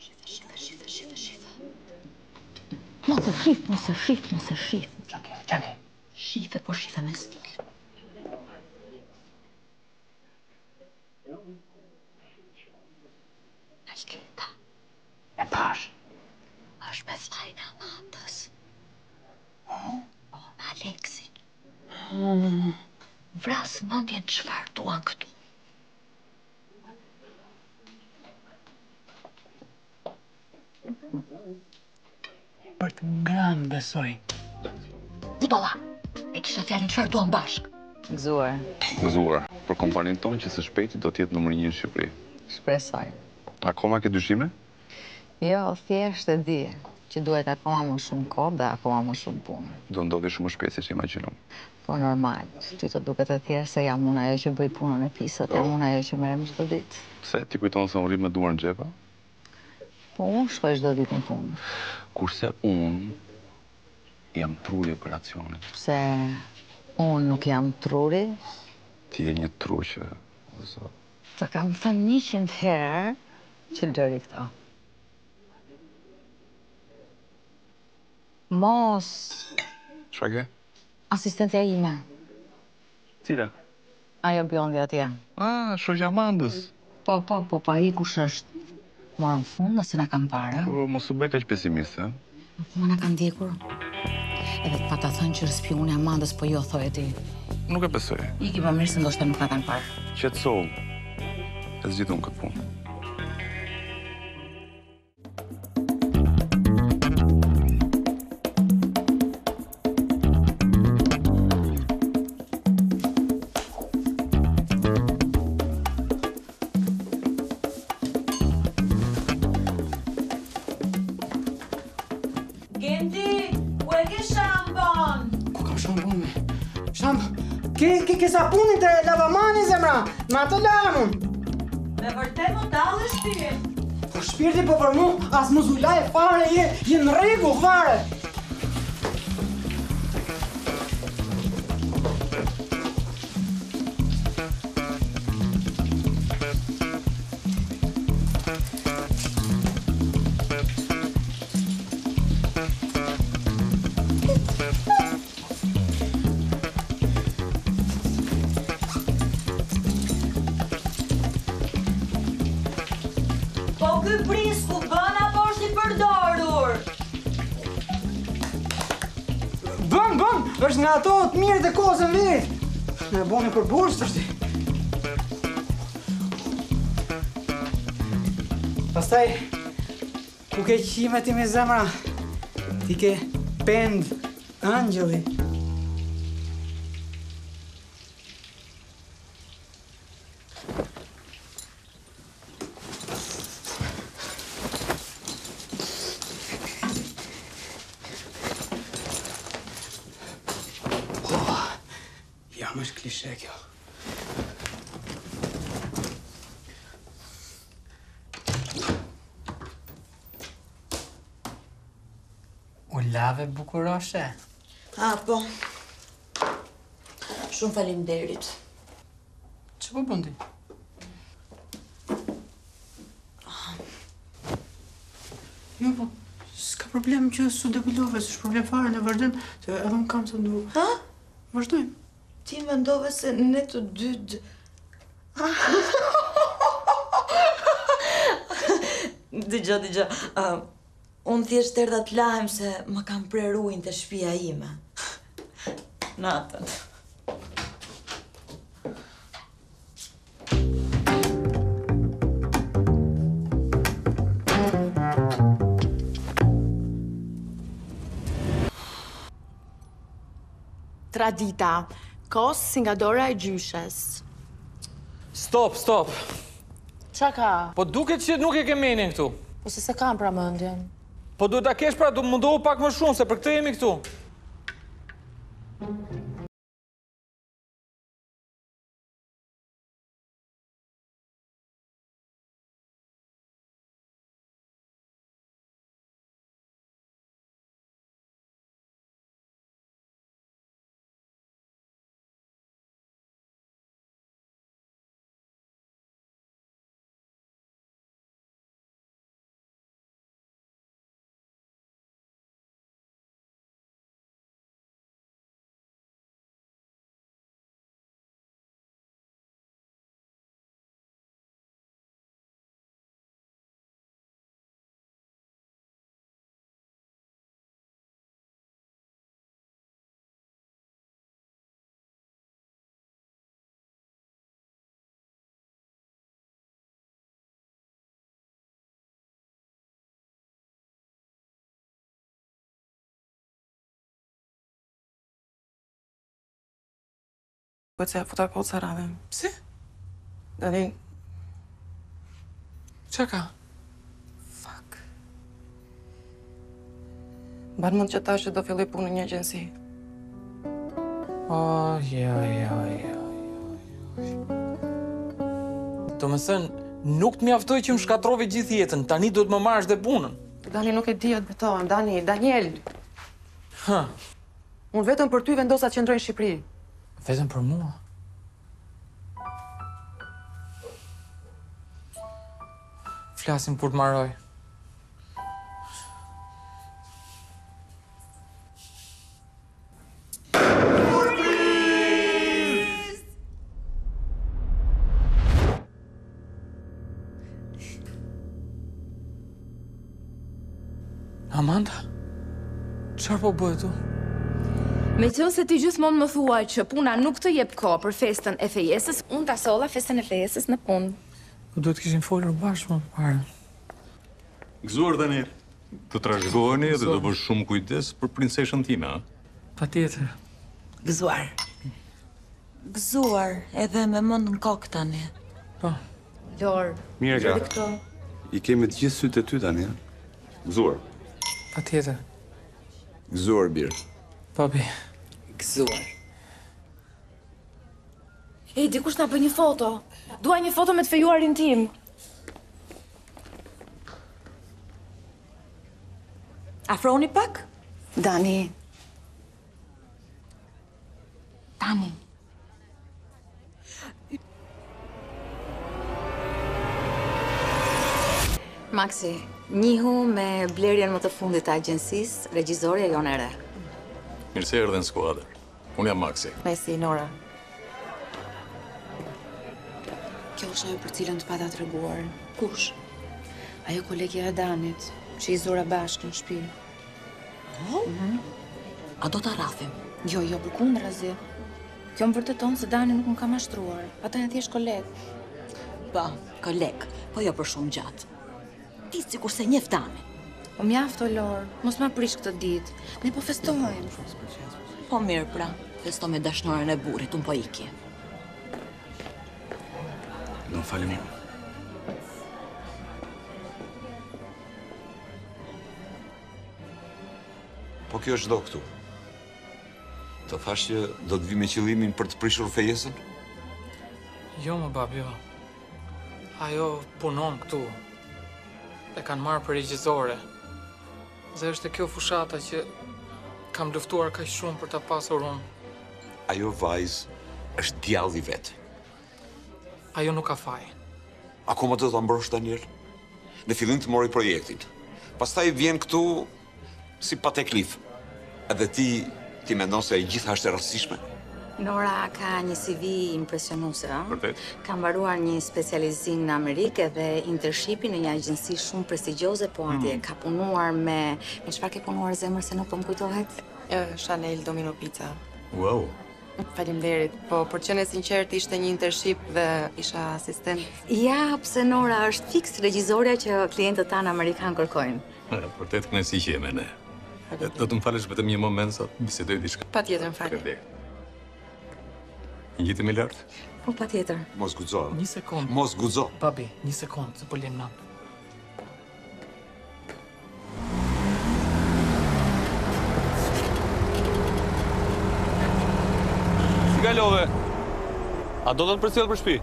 Shifë, shifë, shifë, shifë, shifë. Mos e shifë, mos e shifë, mos e shifë. Qake, qake. Shifë, po shifë me stikë. E pash. Është me flajnë amantës. Hmm? O, me Aleksin. Hmm. Vrasë mëndjen qëfar duan këtu. Për të ngranë besoj. Budolla, e kisha fjalin qëfar duan bashkë. Gëzuar. Gëzuar. Për kompaninë tonë që së shpejti do tjetë numër një në Shqipëri. Shpresoj. Akoma ke dyshime? Jo, thjesht e di që duhet akoma më shumë kohë dhe akoma më shumë punë. Do ndodhi shumë shpejt siç imagjinon. Po normal, ty të duket atëherë se jam unë ajo që bëj punën e pisat, jam unë ajo që merrem çdo ditë. Pse ti kujton se unë rri me duar në xhepa? Po unë shkoj çdo ditë në punë. Kurse unë jam truri operacionit. Pse unë nuk jam truri? Ti je një truqe, o zot. Të kam thënë njëqind herë që lëri këto. Mos... Çfarë ke? Asistentja ime. Cila? Ajo bjondi atje. Ah, shoqja Amandës. Po, po, po, pa i kush është. Morën fund, nëse na kam parë. Po, mos u bëj kaq pesimiste. Mua na kanë ndjekur. Edhe të pata thënë që rëspiun e Amandës, po jo thoj e ti. Nuk e besoj. Iki pa mirë se ndoshta nuk na kanë parë. Qetëso. E zgjidhun këtë punë. Kesa punin të lavamani, zemra, ma të lamun. Me vërte më dalë shpirt. Po shpirti po për mu, as muzulaj fare, je, je në regu fare. Nga ato të mirë dhe kozën virit. Në e boni për burës të shti. Pastaj, ku ke qimet i me zemra, ti ke pend angjëli. Lave bukuroshe. A, po. Shumë faleminderit. Që po bëndi? Jo, po, s'ka problem që su debilove, s'është problem fare në vazhdojmë, se edhe më kam se ndu... Ha? Vazhdojmë. Ti më ndove se ne të dyd... Digja, digja. Unë thjesht të erdha të lahem se më kam prerë ujin të shtëpia ime. Natën. Tradita, kosë si nga dora e gjyshes. Stop, stop. Qa ka? Po duket që nuk e kemi menin këtu. Po se se kam pra mëndjen. Po duhet ta kesh pra, do mundohu pak më shumë, se për këtë jemi këtu. Këtë se e puta kohë të saravim. Psi? Dani... Qa ka? Fuck. Ban mund që tash do filloj punë në një agjenci. Aj, aj, aj, aj, aj. Nuk të mjaftoj që më shkatrove gjithë jetën, tani do të më marrësh dhe punën. Dani, nuk e di, të betohem, Dani, Daniel. Ha. Unë vetëm për ty vendosa të qëndroj në Shqipëri. Vetëm për mua? Flasim kur të marroj. Amanda, çfarë po bëhet tu? Meqense ti gjithmonë më thuaj që puna nuk të jep kohë për festën e fejesës, unë ta solla festën e fejesës në punë. Do të kishim folur bashkë më parë. Gëzuar tani, të trashëgoheni dhe do bësh shumë kujdes për princeshën time, ha? Patjetër. Gëzuar. Gëzuar, edhe me mend në kokë tani. Po. Lor. Mirë ka. I kemi të gjithë sytë e ty tani, ha? Gëzuar. Patjetër. Gëzuar bir. Papi. Gëzuar. Ej, dikush na bë një foto. Dua një foto me të fejuarin tim. Afroni pak? Dani. Dani. Maxi, njihu me blerjen më të fundit të agjencisë, regjizorja jonë e re. Mirë se erdhe në skuadë. Unë jam Maxi. Mesi, Nora. Kjo është ajo për cilën të pata të treguar. Kush? Ajo kolegja e Danit, që i zora bashkë në shtëpi. Oh? Mm -hmm. A do ta rrafim? Jo, jo, përkundrazi. Kjo më vërteton se Dani nuk më ka mashtruar. Ata janë thjesht koleg. Po, koleg, po jo për shumë gjatë. Ti sikur se njeh Danin. O mjafto, Lor, mos ma prish këtë ditë. Ne po festojmë. Po mirë pra, festo me dashnorën e burrit, unë po iki. Në falim. Po kjo është do këtu. Të thash që do të vi me qëllimin për të prishur fejesën? Jo, më bab, jo. Ajo punon këtu. E kanë marrë për regjizore. Dhe është kjo fushata që kam luftuar kaq shumë për ta pasur unë. Ajo vajzë është djalli vet. Ajo nuk ka faj. Akoma do ta mbrosh Daniel? Në fillim të mori projektin. Pastaj vjen këtu si pa teklif. Edhe ti ti mendon se e gjitha është e rastishme? Nora ka një C V impresionuese, a? Vërtet. Ka mbaruar një specializim në Amerikë dhe internship në një agjenci shumë prestigjioze, po mm. atje ka punuar me me çfarë ke punuar zemër se nuk po më kujtohet? Uh, Chanel Domino Pizza. Wow. Faleminderit, po për qenë sinqert ishte një internship dhe isha asistent. Ja, pse Nora është fiks regjizorja që klientët tanë amerikan kërkojnë. Vërtet kënaqësi që jemi ne. Do të më falësh vetëm një moment sot, bisedoj diçka. Patjetër, më fal. Një jetë me lartë? Po, pa tjetër. Mos guzo. Një sekundë. Mos guzo. Babi, një sekundë, se po lem natë. Si kalove? A do të të përcjellë për shtëpi?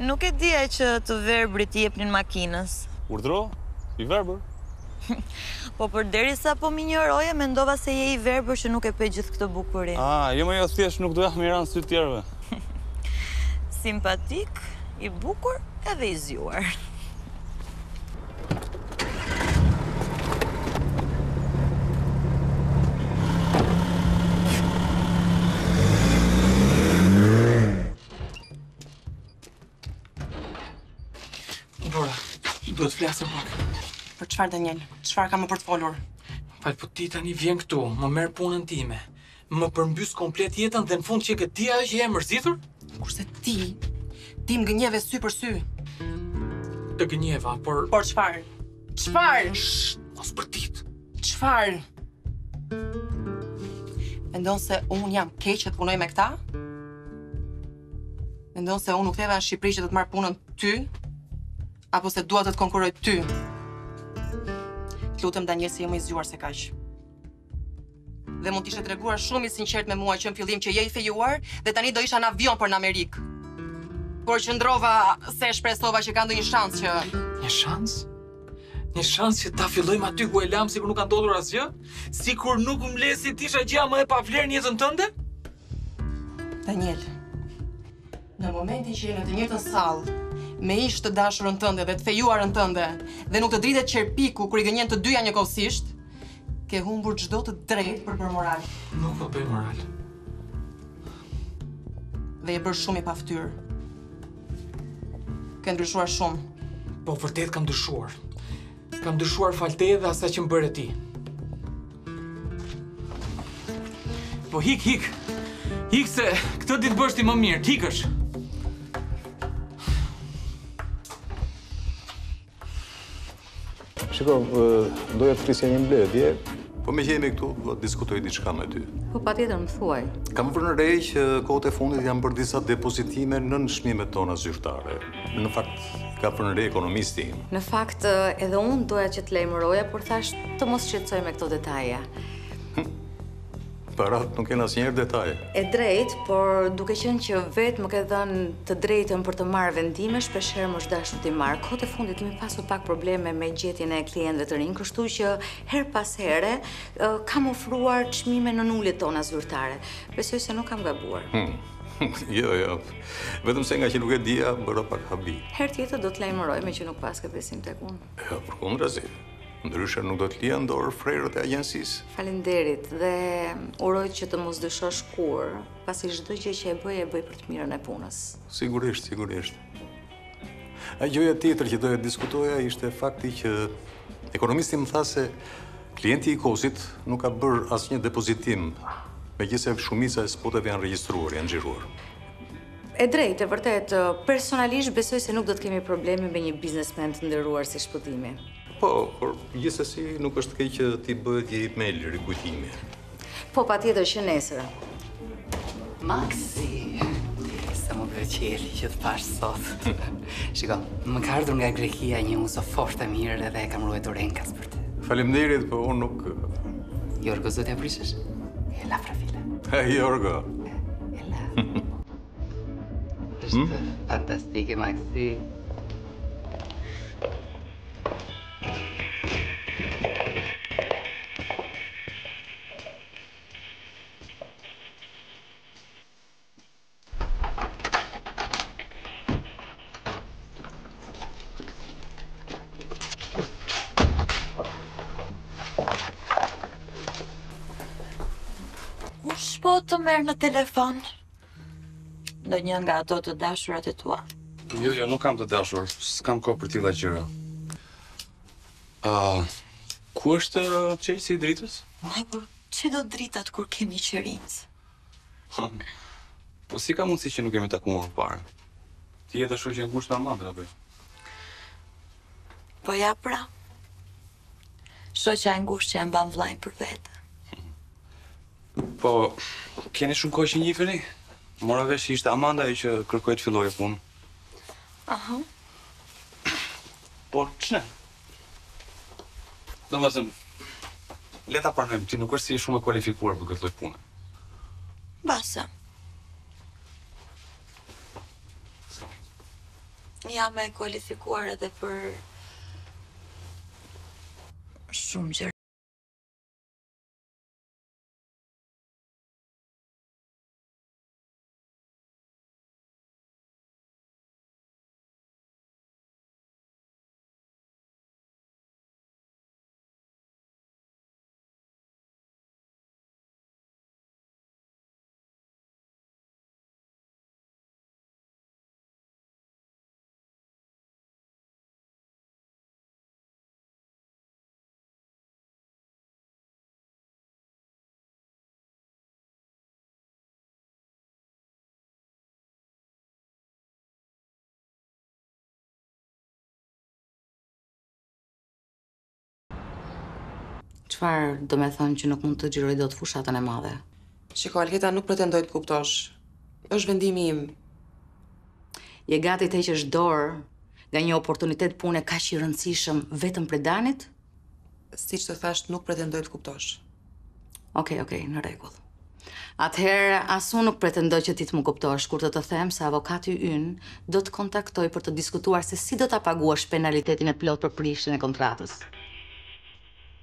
Nuk e dija që të verbrit i jepnin makinës. Urdhro? I verbër? Po përderisa po më injoroje, mendova se je i verbër që nuk e pe gjithë këtë bukuri. Ah, jo më jo thjesht nuk doja më ran sy të tjerëve. Simpatik, i bukur edhe i zgjuar. Nora, duhet flasim pak. Për çfarë, Daniel? Çfarë ka më për të folur? Fal, po ti tani vjen këtu, më merr punën time. Më përmbys komplet jetën dhe në fund që këtë dia që je mërzitur? Kurse ti, ti më gënjeve sy për sy. Të gënjeva, por... Por çfarë? Çfarë? Shhh, mos përtit. Çfarë? Mendon se unë jam keq që të punoj me këta? Mendon se unë nuk theva në Shqipëri që të të marr punën ty? Apo se dua të të konkuroj ty? T'lutem Daniel se jemi i zgjuar se kaq. Dhe mund t'ishe treguar shumë i sinqert me mua që në fillim që je i fejuar dhe tani do isha në avion për në Amerikë. Por qëndrova se shpresova që ka ndonjë shans që... Një shans? Një shans që ta fillojmë aty ku e lam sikur nuk ka ndodhur asgjë? Sikur nuk më le si t'isha gjëja më e pavlerë në jetën tënde? Daniel, në momentin që jemi në të njëjtën sallë, me ish të dashurën tënde dhe të fejuarën tënde dhe nuk të dritet qerpiku kur i gënjen të dyja njëkohësisht, ke humbur çdo të drejtë për për moral. Nuk po bëj moral. Dhe e bërë shumë i pa fytyrë. Ke ndryshuar shumë. Po vërtet kam dyshuar. Kam dyshuar falte dhe asaj që më bëre ti. Po hik, hik. Hik se këtë ditë bësh ti më mirë, hikësh. Shiko, doja të flisja një mbledhje. Po me që jemi këtu, do të diskutoj diçka me ty. Po patjetër, më thuaj. Kam vënë re që kohët e fundit janë bërë disa depozitime në nënshmimet tona zyrtare. Në fakt, ka vënë re ekonomisti. Në fakt, edhe unë doja që të lajmëroja, por thash të mos shqetësoj me këto detaja. Parat nuk janë asnjëherë detaje. E drejt, por duke qenë që vetë më ke dhënë të drejtën për të marrë vendime, shpeshherë më është dashur ti marr. Kohët e fundit kemi pasur pak probleme me gjetjen e klientëve të rinj, kështu që her pas here kam ofruar çmime në nulet tona zyrtare. Besoj se nuk kam gabuar. Hmm. Jo, jo. Vetëm se nga që nuk e dija, bëra pak habi. Her tjetër do të lajmëroj me që nuk pas ke besim tek unë. Jo, përkundrazi. Ndryshe nuk do t'lia ndorë frerët e agjensis. Falenderit dhe uroj që të mos dyshosh kur, pasi çdo gjë që e bëj e bëj për të mirën e punës. Sigurisht, sigurisht. A gjoja tjetër që doja diskutoja ishte fakti që ekonomisti më tha se klienti i Kosit nuk ka bërë asnjë depozitim, megjithëse shumica e spoteve janë regjistruar, janë xhiruar. E drejtë, e vërtet, personalisht besoj se nuk do të kemi probleme me një biznesmen të nderuar si shpëtimi. Po, por gjithsesi nuk është keq që ti bëhet një email rikujtimi. Po, patjetër që nesër. Maxi, sa më bëhet qelli që të pash sot. Shiko, më ka ardhur nga Greqia një uzofortë e mirë edhe e kam ruajtur enkas për ty. Faleminderit, po unë nuk... Jorgo, zot ja prishesh? Ela, frafila. Hej, Jorgo. Ela. Hmm? Fantastike, Maxi. U shpo të merë në telefon? Do një nga ato të dashurat e tua? Jo, jo, nuk kam të dashur. S'kam kohë për tilla gjëra. Ku është qejsi i dritës? Ai, por ç'i do dritat kur kemi qerincë? Po si ka mundësi që nuk kemi takuar më parë? Ti je dashur që e ngushtë amandë, apo? Po ja pra. Shoqja e ngushtë që e mban vllajin për vete. Po, keni shumë kohë që njiheni? Mora vesh që ishte Amanda e që kërkoj të filloj e punë. Aha. Por, që ne? Do më zëmë, leta parnojmë, ti nuk është si shumë e kualifikuar për këtë lloj punë. Basa. Jam e kualifikuar edhe për... shumë gjëra. Çfarë do me thënë që nuk mund të gjiroj dot fushatën e madhe? Shiko, Alketa, nuk pretendoj të kuptosh. Është vendimi im. Je gati të heqësh dorë nga një oportunitet pune kaq i rëndësishëm vetëm për Danit? si që të thasht, nuk pretendoj të kuptosh. Okej, okay, okej, okay, në rregull. Atëherë, asu nuk pretendoj që ti të më kuptosh, kur të të them se avokati ynë do të kontaktoj për të diskutuar se si do të apaguash penalitetin e plot për prishtin e kontratës.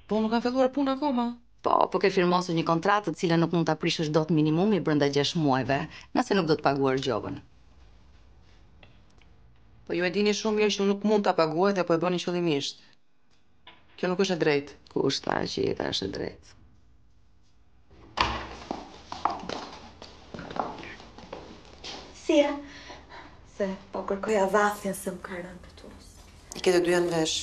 Po, nuk kanë filluar punë akoma. Po, po ke firmosur një kontratë të cilën nuk mund të aprishësh dot minimumi brenda gjashtë muajve, nëse nuk do të paguash gjobën. Po ju e dini shumë mirë që nuk mund ta paguaj dhe po e bëni qëllimisht. Kjo nuk është e drejtë. Kush tha që jeta është e drejtë? Sia, se po kërkoja vathjen se më ka rënë këtu. I ke të dyja në vesh?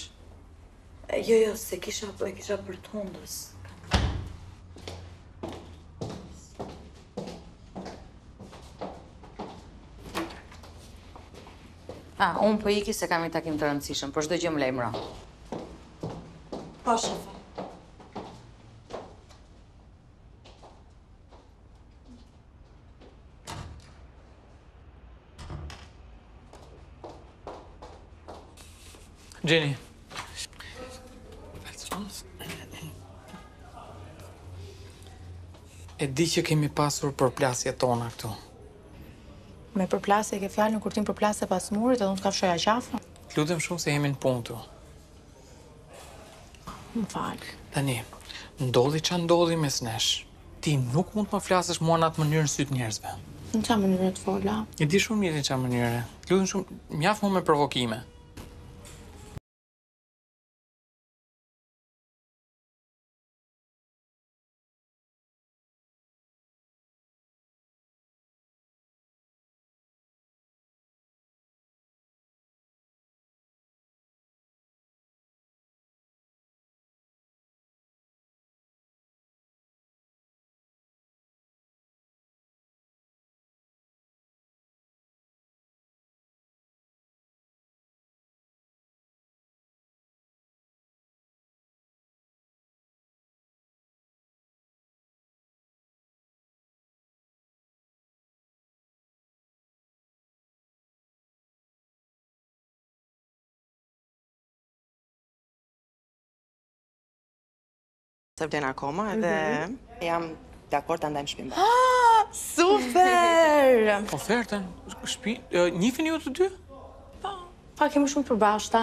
Jo, jo, se kisha, po e kisha për të hundës. Ah, unë po iki se kam i takim të rëndësishëm, por çdo gjë më lejmë rëmë. Po, shefe. Jenny. E di që kemi pasur përplasjet tona këtu. Me përplasje ke fjalën kur ti më përplasje pas murit edhe unë t'ka fshoja qafën. Lutem shumë se jemi në punë këtu. Më falë. Tani, ndodhi që ndodhi mes nesh. Ti nuk mund të më flasësh mua në atë mënyrë në sytë njerëzve. Në qa mënyrë të fola? E di shumë mirë në qa mënyrë. Lutem shumë, mjaft mu me provokime. Se vlen akoma edhe jam dakord ta ndajmë shtëpinë. Ah, super! Ofertën, shtëpi, njiheni ju të dy? Po, pak e më shumë përbashkëta.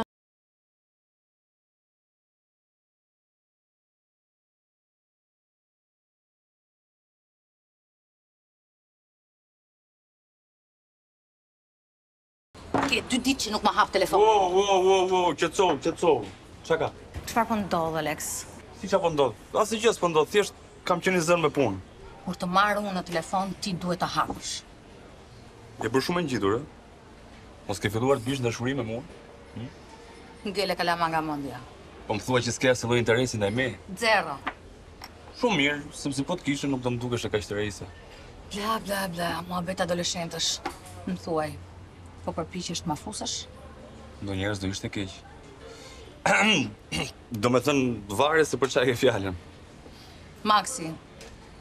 Ke dy ditë që nuk ma hap telefon. Wow, wow, wow, wow, qetëso, qetëso. Çka ka? Çfarë po ndodh, Alex? Si që po ndodhë? Asë i gjësë po ndodhë, thjesht kam qenë i zënë me punë. Kur të marrë unë në telefon, ti duhet të hapësh. Je bërë shumë e ngjitur, e? Mos ke filluar të bish dashuri me mua? Hm? Ngele kalama nga mendja. Po më thuaj që s'ke asnjë lloj interesi ndaj me? Zero. Shumë mirë, sepse po të kishe nuk do më dukesh e kaq tërheqëse. Bla bla bla, muhabet adoleshentësh. Më thuaj, po përpiqesh të ma fusësh? Ndonjëherë do ishte keq. Do me thënë vare se për çaj ke fjallën. Maxi,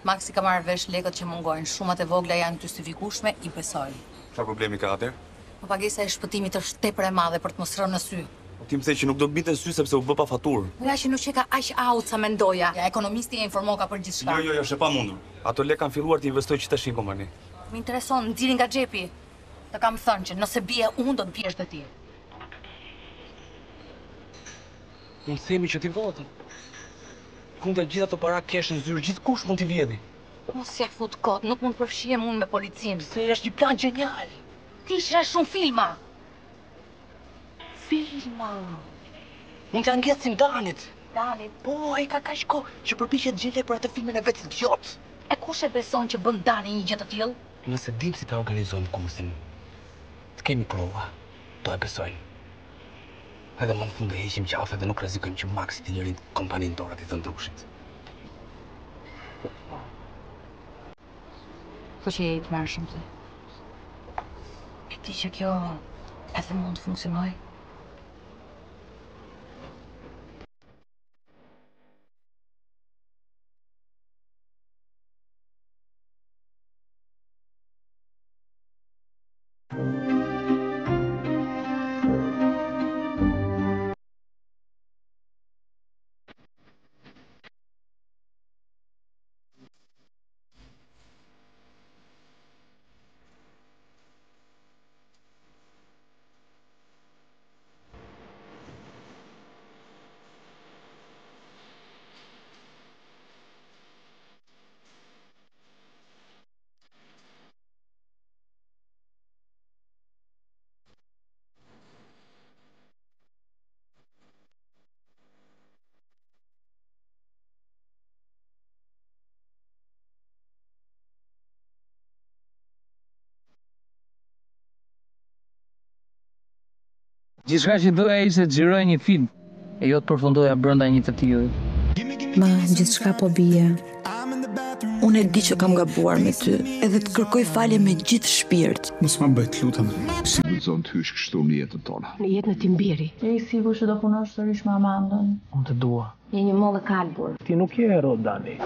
Maxi ka marrë vesh lekët që mungojnë. Shumat e vogla janë justifikueshme, i besoj. Çfarë problemi ka atër? Po pagesa e shpëtimit është tepër e madhe për të mos rënë në sy. Ti më the që nuk do të binte sy sepse u bë pa faturë. Nga që nuk çeka aq out sa mendoja. Ja, ekonomisti e informon ka për gjithçka. Jo, jo, jo, është e pamundur. Ato lekë kanë filluar të investojnë që tash në kompani. Më intereson, nxirrin nga xhepi. Të kam thënë që nëse bie unë do të biesh edhe ti. Unë themi që t'i votën. Kundër gjitha të para kesh në zyrë, gjithë kush mund t'i vjedhi. Mos ja fut kot, nuk mund përfshihem unë me policinë. Se është një plan gjenial. Ti shra shumë filma. Filma. Unë t'ja ngecim Danit. Danit? Po, e ka kaq kohë që përpiqet gjele për atë filmin e vetit idiot. E kush e beson që bën Dani një gjë të tillë? Nëse dim si ta organizojmë kursin, t'kemi prova, do e besojnë. Edhe më në fund e heqim qafe dhe nuk rrezikojmë që Maxi t'i lërin kompaninë dorat i të ndrushit. Po që je i të mërshëm të. E ti që kjo edhe mund të funksionoj? Gjithçka që doja ishte të xhiroj një film, e jo të përfundoja brenda një të tillë. Ma gjithçka po bie. Unë e di që kam gabuar me ty, edhe të kërkoj falje me gjithë shpirt. Mos ma bëj të lutem. Si guxon të hysh kështu në jetën tonë? Në jetën e Timbiri. Je i sigurt që do punosh sërish me Amandën? Unë të dua. Je një mollë kalbur. Ti nuk je hero Dani.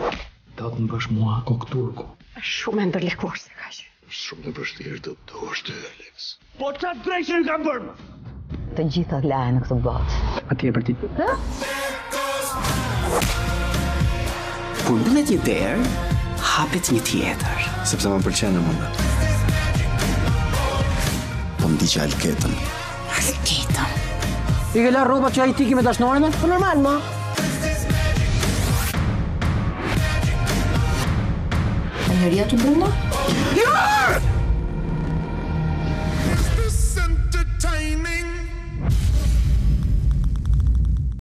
Do të më bësh mua kokturku. Është shumë e ndërlikuar se kaq. Shumë e vështirë do të duash ty, Alex. Po çfarë drejtë që kam bërë? Të gjitha lahen në këtë botë. Atje për ti. Hë? Kur mbyllet një derë, hapet një tjetër. Sepse më pëlqen e munda. Po më ndiqja alketën. Alketën? I ke la rrobat që ai tiki me dashnorën? Po normal, ma. A njëria të brenda? Himar!